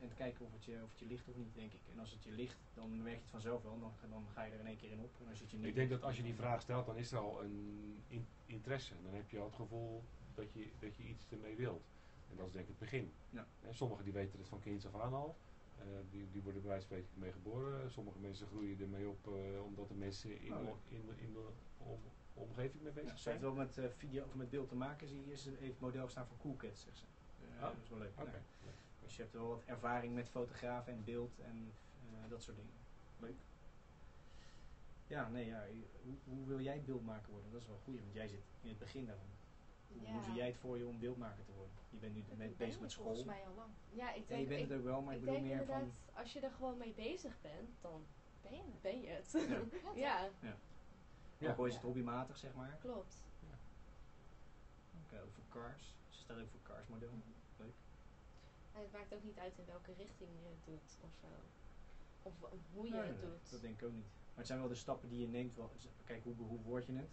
En te kijken of het, je, of het je ligt of niet, denk ik. En als het je ligt, dan merk je het vanzelf wel. Dan, dan ga je er in één keer in op. En als het je niet ik denk dat als je die vraag stelt, dan is er al een in interesse. Dan heb je al het gevoel dat je, dat je iets ermee wilt. En dat is denk ik het begin. Ja. En sommigen die weten het van kinds af aan al. Uh, die, die worden bij wijze van spreken mee geboren. Sommige mensen groeien ermee op uh, omdat de mensen in, oh, ja. in, in, in de om, omgeving mee bezig ja, zijn. Het heeft wel met uh, video of met beeld te maken. Zie je, is heeft model staan voor Cool Cats, zeg ze. Uh, oh. Dat is wel leuk. Okay. Nou. Ja. Dus je hebt wel wat ervaring met fotografen en beeld en uh, dat soort dingen. Leuk. Ja, nee, ja. Hoe, hoe wil jij beeldmaker worden? Dat is wel goed, want jij zit in het begin daarvan. Ja. Hoe zie jij het voor je om beeldmaker te worden? Je bent nu met, ben bezig met school. Volgens mij al lang. Ja, ik denk, nee, je bent ik, het er wel, maar ik, ik bedoel meer van... Als je er gewoon mee bezig bent, dan ben je, ben je het. Ja. ja. ja. ja. ja. Ook al is het hobbymatig, zeg maar. Klopt. Ja. Oké, okay, over cars. Ze staat ook voor cars model. Mm-hmm. Leuk. En het maakt ook niet uit in welke richting je het doet of zo. Of hoe je nee, het nee, doet. Dat denk ik ook niet. Maar het zijn wel de stappen die je neemt. Wel, kijk, hoe, hoe word je het?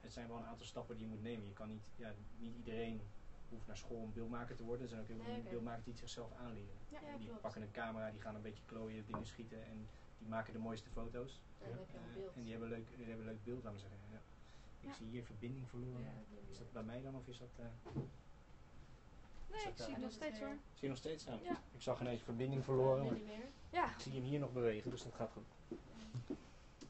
Het zijn wel een aantal stappen die je moet nemen. Je kan niet, ja, niet iedereen hoeft naar school om beeldmaker te worden. Er zijn ook heel veel nee, okay. beeldmakers die het zichzelf aanleren. Ja, ja, die klopt. Pakken een camera, die gaan een beetje klooien, dingen schieten en die maken de mooiste foto's. Ja, ja. Uh, en die hebben leuk, die hebben leuk beeld, laten we zeggen. Ja. Ik ja. zie hier verbinding verloren. Ja, is dat bij mij dan of is dat... Uh, Nee, ik zie hem nog steeds hoor. Zie je nog steeds? Nou, ja. Ik zag ineens verbinding verloren. Nee, niet meer. Ja. Ik zie hem hier nog bewegen, dus dat gaat goed.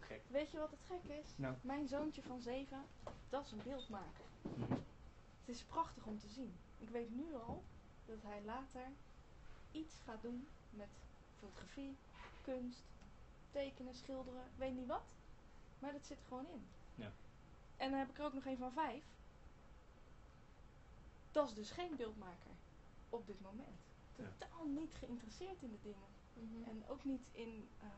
Gek. Weet je wat het gek is? Nou. Mijn zoontje van zeven, dat is een beeldmaker. Mm-hmm. Het is prachtig om te zien. Ik weet nu al dat hij later iets gaat doen met fotografie, kunst, tekenen, schilderen, weet niet wat. Maar dat zit er gewoon in. Ja. En dan heb ik er ook nog een van vijf. Dat is dus geen beeldmaker op dit moment. Totaal ja. niet geïnteresseerd in de dingen. Mm-hmm. En ook niet in uh,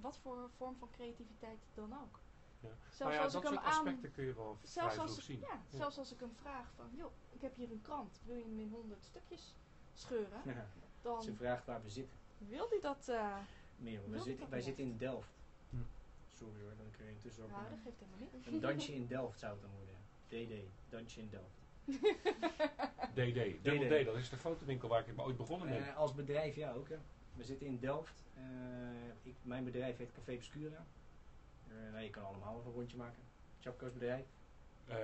wat voor vorm van creativiteit dan ook. Ja. Zelfs ja, als dat ik hem soort aspecten aan, kun je wel zelfs als ik, zien. Ja, ja. Zelfs als ik hem vraag van, joh, ik heb hier een krant. Wil je hem in honderd stukjes scheuren? Ja. Dan ze vraagt waar we zitten. Wil hij dat? Uh, Meer, wil zit, dat wij niet? Zitten in Delft. Hm. Sorry hoor, dan kun je intussen ook ja, dat geeft helemaal niet. Een dansje in Delft zou het dan worden. D D, dansje in Delft. D D, Double D, dat is de fotowinkel waar ik ooit begonnen ben. Uh, als bedrijf, ja ook. Hè. We zitten in Delft. Uh, ik, mijn bedrijf heet Cafe Obscura. Uh, nou, je kan allemaal een rondje maken. Tjapko's bedrijf. Uh,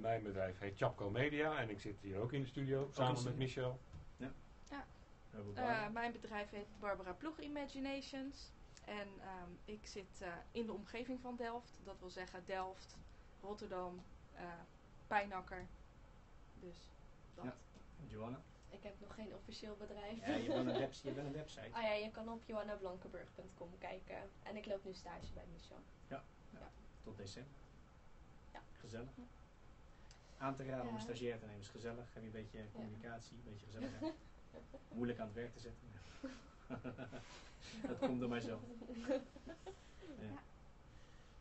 mijn bedrijf heet Tjapko Media en ik zit hier ook in de studio, ook samen met Michel. Ja. Ja. Uh, mijn bedrijf heet Barbera Ploeg Imaginations. En um, ik zit uh, in de omgeving van Delft. Dat wil zeggen Delft, Rotterdam, uh, Pijnakker. Dus dat. Ja. Joanna? Ik heb nog geen officieel bedrijf. Ja, je bent een, webs je bent een website. Ah ja, je kan op joanna blankenburgh punt com kijken. En ik loop nu stage bij Michel. Ja, ja. ja. Tot december. Ja. Gezellig. Ja. Aan te raden om een stagiair te nemen is gezellig. Heb je een beetje communicatie, ja. een beetje gezelligheid. Moeilijk aan het werk te zetten. Dat komt door mijzelf. ja. Ja.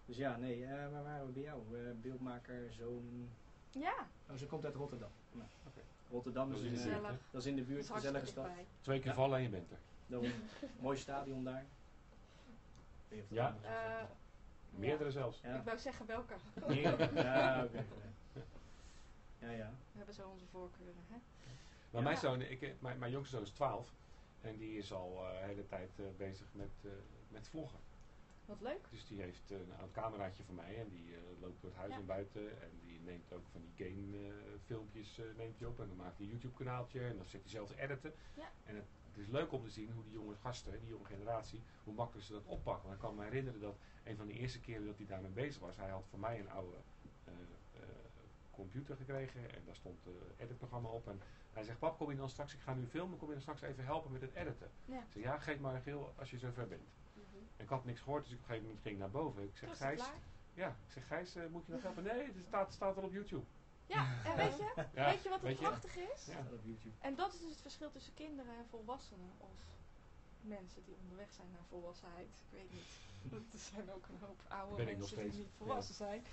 Dus ja, nee, uh, waar waren we bij jou? Uh, beeldmaker, zo'n... Ja. Oh, ze komt uit Rotterdam. Nou, okay. Rotterdam is, is, in, uh, dat is in de buurt, een gezellige stad. Bij. Twee keer ja. vallen en je bent er. Dan, mooi stadion daar. Ja. ja. Uh, Meerdere ja. zelfs. Ja. Ik wou zeggen welke. Meerdere. Ja, okay. ja, ja. We hebben zo onze voorkeuren. Hè? Maar ja. mijn, zoon, ik, mijn, mijn jongste zoon is twaalf en die is al de uh, hele tijd uh, bezig met, uh, met vloggen. Wat leuk. Dus die heeft uh, een oud cameraatje van mij en die uh, loopt door het huis ja. en buiten. En die neemt ook van die game uh, filmpjes uh, neemt hij op en dan maakt hij een YouTube kanaaltje en dan zit hij zelf te editen. Ja. En het, het is leuk om te zien hoe die jonge gasten, die jonge generatie, hoe makkelijk ze dat oppakken. Want ik kan me herinneren dat een van de eerste keren dat hij daarmee bezig was, hij had van mij een oude uh, uh, computer gekregen en daar stond het uh, editprogramma op. En hij zegt, pap, kom je dan straks, ik ga nu filmen, kom je dan straks even helpen met het editen. Ja. Ik zeg, ja, geef maar een geel als je zover bent. Ik had niks gehoord, dus ik op een gegeven moment ging ik naar boven. Ik zeg, Gijs, ja, ik zeg, Gijs, uh, moet je nog helpen? Nee, het staat, staat al op YouTube. Ja, en weet je, ja, weet je wat het prachtig is? Ja. En dat is dus het verschil tussen kinderen en volwassenen. Of mensen die onderweg zijn naar volwassenheid. Ik weet niet. Want er zijn ook een hoop oude ben mensen die niet volwassen ja. zijn.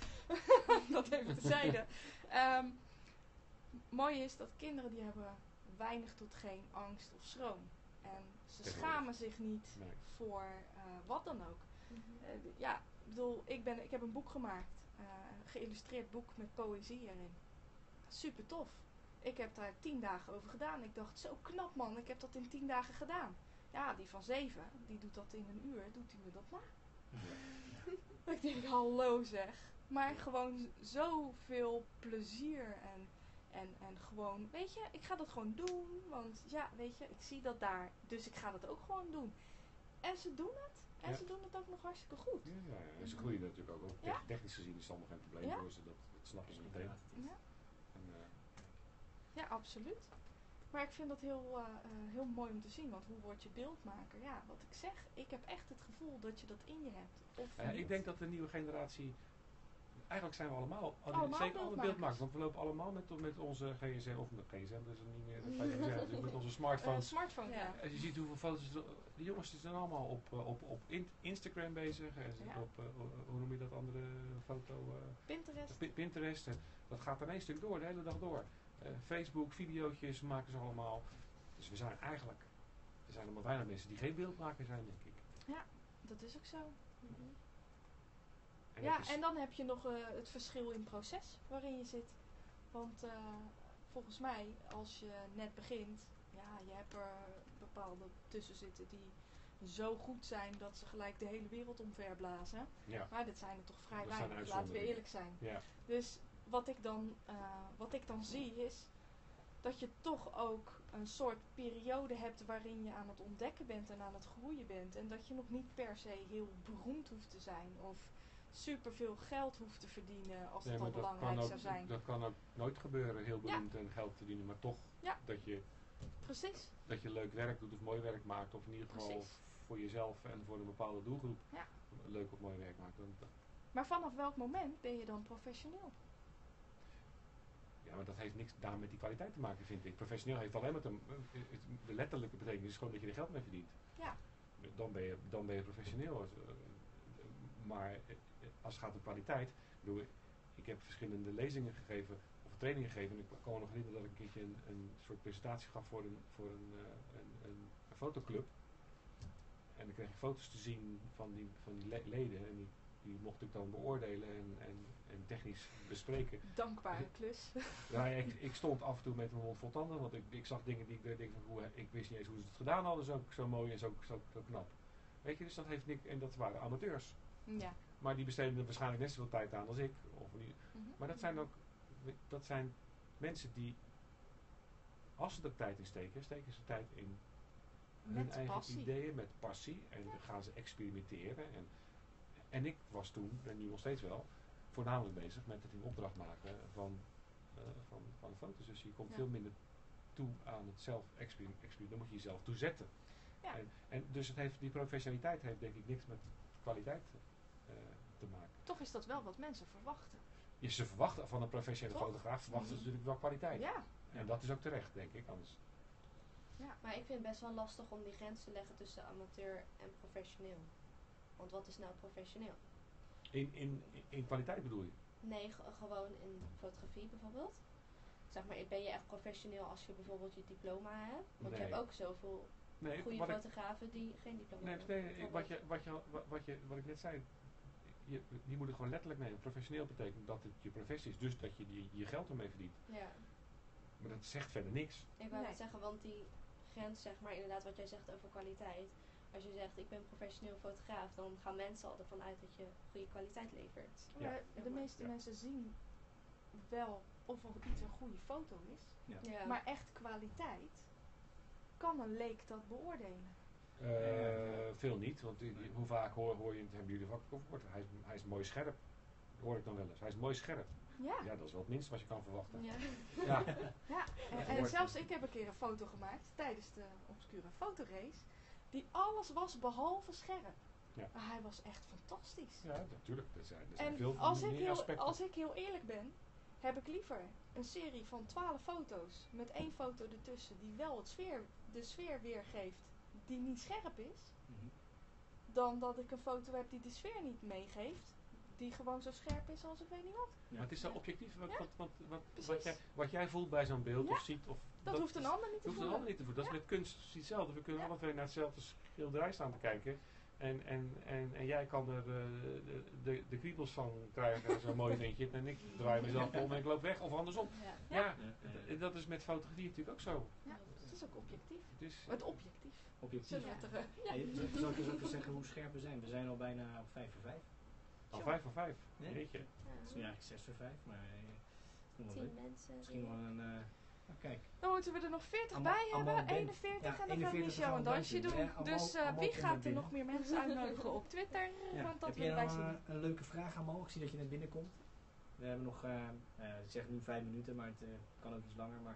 Dat even tezijde. Um, mooi is dat kinderen die hebben weinig tot geen angst of schroom. En ze schamen zich niet nee. voor uh, wat dan ook. Mm-hmm. uh, ja, ik bedoel, ik, ben, ik heb een boek gemaakt. Uh, een geïllustreerd boek met poëzie erin. Super tof. Ik heb daar tien dagen over gedaan. Ik dacht, zo knap man, ik heb dat in tien dagen gedaan. Ja, die van zeven, die doet dat in een uur, doet hij me dat na. Ja. Ik denk, hallo zeg. Maar gewoon zoveel plezier en, en, en gewoon, weet je, ik ga dat gewoon doen. Want ja, weet je, ik zie dat daar, dus ik ga dat ook gewoon doen. En ze doen het. En ja. ze doen het ook nog hartstikke goed. Ja, ja, ja. En ze groeien natuurlijk ook. ook ja? Technisch gezien is het allemaal geen probleem ja? voor ze. Dat, dat snappen ze meteen. Ja. En, uh, ja, absoluut. Maar ik vind dat heel, uh, uh, heel mooi om te zien. Want hoe word je beeldmaker? Ja, wat ik zeg. Ik heb echt het gevoel dat je dat in je hebt. Of ja, ik denk dat de nieuwe generatie... Eigenlijk zijn we allemaal... allemaal zeker alle beeldmakers. Want we lopen allemaal met, met onze gsm... Of met gsm, dat is niet meer... G S M, dus met onze smartphones. Uh, smartphone, ja. En je ziet hoeveel foto's... De jongens zijn allemaal op, op, op Instagram bezig. En ja. op, uh, hoe noem je dat andere foto? Uh, Pinterest. Pinterest. Dat gaat er een stuk door, de hele dag door. Uh, Facebook, videootjes maken ze allemaal. Dus we zijn eigenlijk, er zijn er maar weinig mensen die geen beeldmaker zijn, denk ik. Ja, dat is ook zo. Mm-hmm. en ja, en dan heb je nog uh, het verschil in het proces waarin je zit. Want uh, volgens mij, als je net begint, ja, je hebt er bepaalde tussen zitten die zo goed zijn dat ze gelijk de hele wereld omverblazen. Ja. Maar dat zijn er toch vrij weinig, laten we eerlijk zijn. Ja. Dus... Wat ik, dan, uh, wat ik dan zie is dat je toch ook een soort periode hebt waarin je aan het ontdekken bent en aan het groeien bent. En dat je nog niet per se heel beroemd hoeft te zijn of superveel geld hoeft te verdienen als nee, het al belangrijk zou zijn. Dat kan ook nooit gebeuren, heel beroemd ja. en geld verdienen, maar toch ja. dat, je, Precies. dat je leuk werk doet of mooi werk maakt. Of in ieder geval Precies. voor jezelf en voor een bepaalde doelgroep ja. leuk of mooi werk maakt. Maar vanaf welk moment ben je dan professioneel? Ja, maar dat heeft niks daar met die kwaliteit te maken, vind ik. Professioneel heeft alleen maar te, de letterlijke betekenis is gewoon dat je er geld mee verdient. Ja. Dan ben je, dan ben je professioneel. Maar als het gaat om kwaliteit, bedoel, ik heb verschillende lezingen gegeven of trainingen gegeven. En ik kan me nog herinneren dat ik een keertje een, een soort presentatie gaf voor een, voor een, een, een, een fotoclub. En dan kreeg ik foto's te zien van die, van die le leden. En die, Die mocht ik dan beoordelen en, en, en technisch bespreken. Dankbare klus. Ja, ja, ik, ik stond af en toe met mijn mond vol tanden, want ik, ik zag dingen die ik denk van, hoe, ik wist niet eens hoe ze het gedaan hadden, zo, zo mooi en zo, zo, zo knap. Weet je, dus dat heeft niks, en dat waren amateurs. Ja. Maar die besteden er waarschijnlijk net zoveel tijd aan als ik. Of niet. Mm-hmm. Maar dat zijn ook, dat zijn mensen die, als ze er tijd in steken, steken ze tijd in met hun eigen passie. ideeën, met passie. En dan gaan ze experimenteren. En, En ik was toen, en nu nog steeds wel, voornamelijk bezig met het in opdracht maken van, uh, van, van foto's. Dus je komt ja. veel minder toe aan het zelf experimenteren. Dan moet je jezelf toezetten. Ja. En, en dus het heeft, die professionaliteit heeft denk ik niks met kwaliteit uh, te maken. Toch is dat wel wat mensen verwachten. Ja, ze verwachten van een professionele Toch? fotograaf, verwachten mm-hmm. ze natuurlijk wel kwaliteit. Ja. En dat is ook terecht, denk ik, anders. Ja, maar ik vind het best wel lastig om die grens te leggen tussen amateur en professioneel. Want wat is nou professioneel? In, in, in kwaliteit bedoel je? Nee, gewoon in fotografie bijvoorbeeld. Zeg maar, ben je echt professioneel als je bijvoorbeeld je diploma hebt? Want nee. je hebt ook zoveel nee, goede fotografen die geen diploma nee, hebben. Nee, wat, je, wat, je, wat, je, wat ik net zei, je, die moet er gewoon letterlijk nemen. Professioneel betekent dat het je professie is, dus dat je die, je geld ermee verdient. Ja. Maar dat zegt verder niks. Ik wou nee. het zeggen, want die grens, zeg maar, inderdaad wat jij zegt over kwaliteit... Als je zegt, ik ben professioneel fotograaf, dan gaan mensen altijd vanuit dat je goede kwaliteit levert. Ja. Maar de meeste ja. mensen zien wel of er iets een goede foto is. Ja. Ja. Maar echt kwaliteit, kan een leek dat beoordelen? Uh, veel niet, want hoe vaak hoor, hoor je het, hebben jullie vaak gehoord, hij, hij is mooi scherp. Dat hoor ik dan wel eens, hij is mooi scherp. Ja, ja dat is wel het minste wat je kan verwachten. Ja. ja. ja. En, en zelfs ik heb een keer een foto gemaakt tijdens de Obscura fotorace. Die alles was behalve scherp. Ja. Maar hij was echt fantastisch. Ja, natuurlijk. Er zijn, er zijn en veel als ik, heel, als ik heel eerlijk ben, heb ik liever een serie van twaalf foto's met één foto ertussen die wel het sfeer, de sfeer weergeeft die niet scherp is, mm-hmm. dan dat ik een foto heb die de sfeer niet meegeeft, die gewoon zo scherp is als ik weet niet wat. Ja, het is zo objectief wat, ja? wat, wat, wat, wat, jij, wat jij voelt bij zo'n beeld. Ja? Of ziet. Of dat, dat hoeft een ander niet te voelen. Een ander niet te voelen. Dat ja? is met kunst precies hetzelfde. We kunnen ja? alle twee naar hetzelfde schilderij staan te kijken. En, en, en, en jij kan er uh, de, de, de kriebels van krijgen, zo'n mooi dingetje. En ik draai mezelf om en ik loop weg of andersom. Ja, ja. ja dat is met fotografie natuurlijk ook zo. Ja, het is ook objectief. Het, is het objectief. Objectief. Ja. Ja. Ja. Ja. Zal ik eens even zeggen hoe scherp we zijn? We zijn al bijna op vijf voor vijf. Al oh, vijf voor vijf? Nee? Weet je. Ja. Het is nu eigenlijk zes voor vijf, maar eh, nog tien mensen. Misschien wel een... Uh, Kijk. Dan moeten we er nog veertig allemaal, bij allemaal hebben, eenenveertig, ja, en dan gaan Michel een dansje doen. Ja, allemaal, dus uh, wie gaat er nog meer mensen uitnodigen op Twitter? Ja. Want dat heb je nou een, een leuke vraag aan Mo? Ik zie dat je net binnenkomt. We hebben nog, uh, uh, ik zeg nu vijf minuten, maar het uh, kan ook iets langer. Maar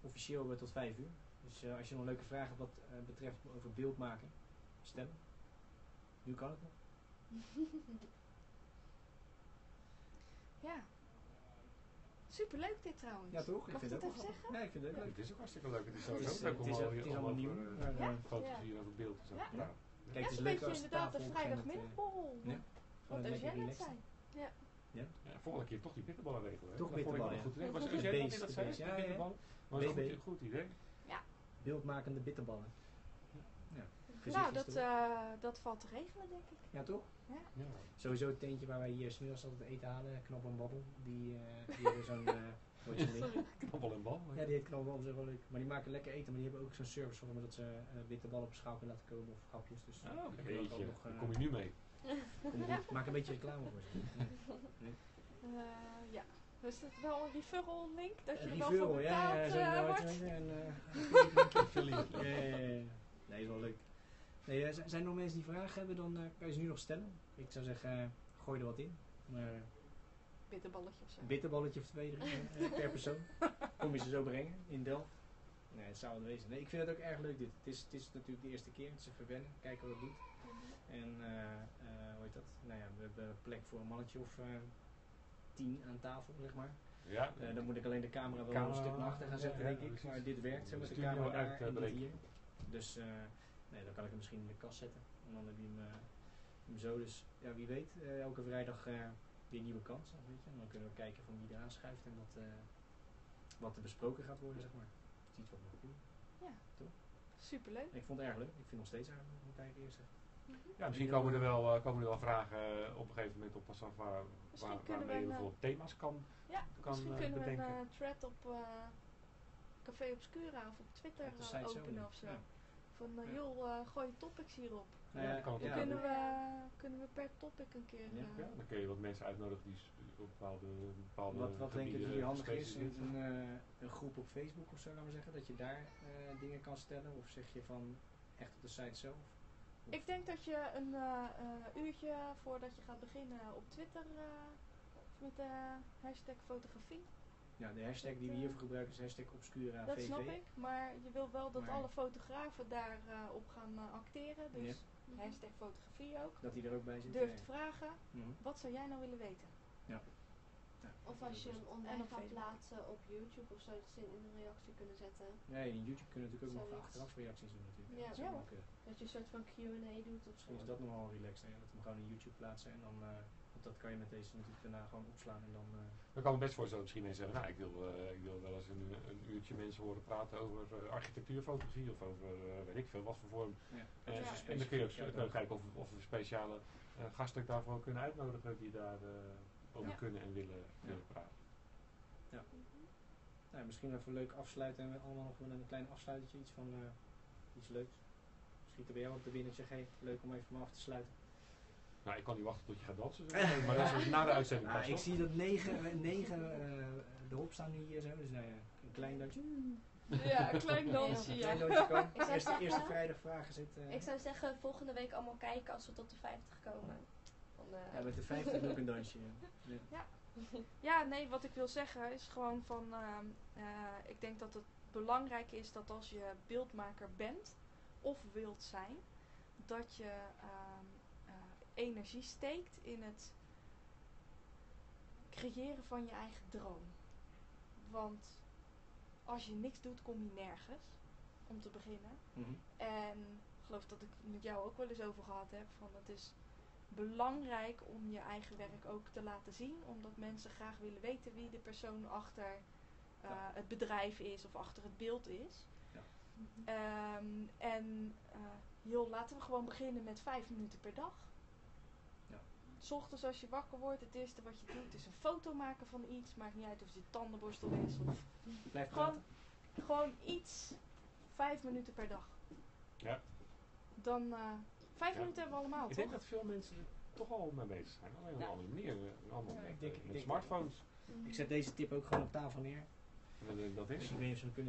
officieel hebben we tot vijf uur. Dus uh, als je nog leuke vragen wat uh, betreft over beeld maken, stemmen. Nu kan het nog. Ja. Superleuk dit trouwens. Ja toch? Mag ik vind het ook even zeggen? Nee, ik vind het leuk. Ja, het is ook hartstikke leuk. Het is, het is, leuk om het is, het is allemaal nieuw. Over, uh, ja? Fotografie en over beeld. Ja. Ja. Ja. Kijk, het is een beetje inderdaad een vrijdagmiddagborrel. Ja. Wat als jij net zei. Ja. Ja. Ja, volgende keer toch die bitterballen regelen. Toch bitterballen, ja. Goed idee. Was Eugène dat in dat zei? Ja, bitterballen. Maar dat is een goed idee. Ja. Beeldmakende bitterballen. Nou, dat, uh, dat valt te regelen, denk ik. Ja, toch? Ja. Ja. Sowieso het tentje waar wij hier smiddags altijd eten halen, Knop en Babbel. Die, uh, die hebben zo'n... Uh, Sorry, Knabbel en Babbel? Ja, die heet Knop en Babbel, is wel leuk. Maar die maken lekker eten, maar die hebben ook zo'n service voor me dat ze uh, witte ballen op schaal kunnen laten komen of hapjes. Dus, oh, oké. Okay. Uh, Daar kom je nu mee. Kom, ja. Maak een beetje reclame voor ze. Nee. Uh, ja. Dus dat is wel een referral link, dat je er wel voor betaald uh, wordt. Ja, ja, ja. Nee, is wel leuk. Nee, zijn er nog mensen die vragen hebben, dan uh, kan je ze nu nog stellen. Ik zou zeggen, uh, gooi er wat in. Maar, uh, bitterballetje of zo. Bitterballetje of twee uh, per persoon. Kom je ze zo brengen in Delft. Nee, het zou het wezen. Nee, ik vind het ook erg leuk dit. Het is, het is natuurlijk de eerste keer, het is een verwennen, kijken wat het doet. En uh, uh, hoe heet dat? Nou ja, we hebben plek voor een mannetje of uh, tien aan tafel, zeg maar. Ja. Uh, dan moet ik alleen de camera wel camera, een stuk naar achter gaan zetten, ja, ja, denk ik. Maar dit werkt, zeg maar, de camera daar en dit hier. Dus... Uh, nee, dan kan ik hem misschien in de kast zetten. En dan heb je hem, uh, hem zo. Dus ja, wie weet, uh, elke vrijdag uh, weer nieuwe kansen. Weet je? En dan kunnen we kijken van wie er aanschuift en wat, uh, wat er besproken gaat worden, zeg maar. Dat is iets wat we doen. Ja, toch? Superleuk. En ik vond het erg leuk. Ik vind het nog steeds erg leuk om te kijken eerst. Ja, misschien komen er wel, uh, komen er wel vragen uh, op een gegeven moment op passant waar, waar, waarmee je bijvoorbeeld uh, thema's kan, ja, kan misschien uh, kunnen bedenken. We een uh, thread op uh, Café Obscura of op Twitter op uh, openen ofzo. Ja. Van uh, joh, uh, gooi topics hierop. Ja, ja, kan dan ja, kunnen, we, kunnen we per topic een keer... Uh, ja, dan kun je wat mensen uitnodigen die op bepaalde... bepaalde wat wat denk ik dat jullie handig is, is een, uh, een groep op Facebook of zo, laten we zeggen, dat je daar uh, dingen kan stellen? Of zeg je van echt op de site zelf? Of? Ik denk dat je een uh, uh, uurtje voordat je gaat beginnen op Twitter uh, met de uh, hashtag fotografie. Ja, de hashtag die we hiervoor gebruiken is hashtag Obscura V V. Dat snap ik, maar je wil wel dat maar alle fotografen daarop uh, gaan uh, acteren. Dus ja. Hashtag fotografie ook. Dat die er ook bij zit. Durft vragen, mm-hmm. Wat zou jij nou willen weten? Ja. Ja. Of als je hem online gaat plaatsen op YouTube of zo, dat ze in een reactie kunnen zetten. Nee, in YouTube kunnen natuurlijk ook nog achteraf reacties doen natuurlijk. Ja. Dat, ja. Ook, uh, dat je een soort van Q en A doet of zo. Is dat nogal relaxed, hè? Dat we hem gewoon in YouTube plaatsen en dan... Uh, dat kan je met deze natuurlijk daarna gewoon opslaan en dan... Uh dan kan ik me best voorstellen, misschien mensen zeggen, nou ik wil, uh, ik wil wel eens een, een uurtje mensen horen praten over uh, architectuurfotografie of over uh, weet ik veel, wat voor vorm. Ja. Uh, ja. En dan kun je ook, ja, ook kijken of, of we speciale uh, gasten daarvoor kunnen uitnodigen die daar uh, over ja. kunnen en willen, willen ja. praten. Ja. Nou, misschien even leuk afsluiten en we allemaal nog wel een klein afsluitertje, iets van uh, iets leuks. Schiet er bij jou op de binnentje, hey, leuk om even maar af te sluiten. Nou, ik kan niet wachten tot je gaat dansen, nee, maar dat is na de uitzending. Nou, ik op. Zie dat negen, negen uh, erop staan nu hier zo, dus nou ja, een klein dansje. Ja, een klein dansje, ja. Een klein dansje kan. Ik eerste, zeggen, eerste vrijdag vragen zitten. Uh, ik zou zeggen, volgende week allemaal kijken als we tot de vijftig komen. Van, uh, ja, met de vijftig ook een dansje. Ja. Ja. Ja, nee, wat ik wil zeggen is gewoon van, uh, uh, ik denk dat het belangrijk is dat als je beeldmaker bent of wilt zijn, dat je... Uh, energie steekt in het creëren van je eigen droom. Want als je niks doet, kom je nergens. Om te beginnen. Mm-hmm. En ik geloof dat ik het met jou ook wel eens over gehad heb. Van het is belangrijk om je eigen werk ook te laten zien. Omdat mensen graag willen weten wie de persoon achter uh, ja. het bedrijf is of achter het beeld is. Ja. Um, en uh, joh, laten we gewoon beginnen met vijf minuten per dag. Ja. 'S Ochtends als je wakker wordt, het eerste wat je doet is een foto maken van iets. Maakt niet uit of je tandenborstel is of... Blijf gewoon, gewoon iets. Vijf minuten per dag. Ja. Dan... Uh, Vijf ja. minuten hebben we allemaal, Ik toch? denk dat veel mensen er toch al mee bezig zijn. Alleen op ja. een andere manier. Een andere ja, met, ik denk, met ik denk smartphones. Ik zet deze tip ook gewoon op tafel neer. Dat is. Dus ik weet niet of ze hem kunnen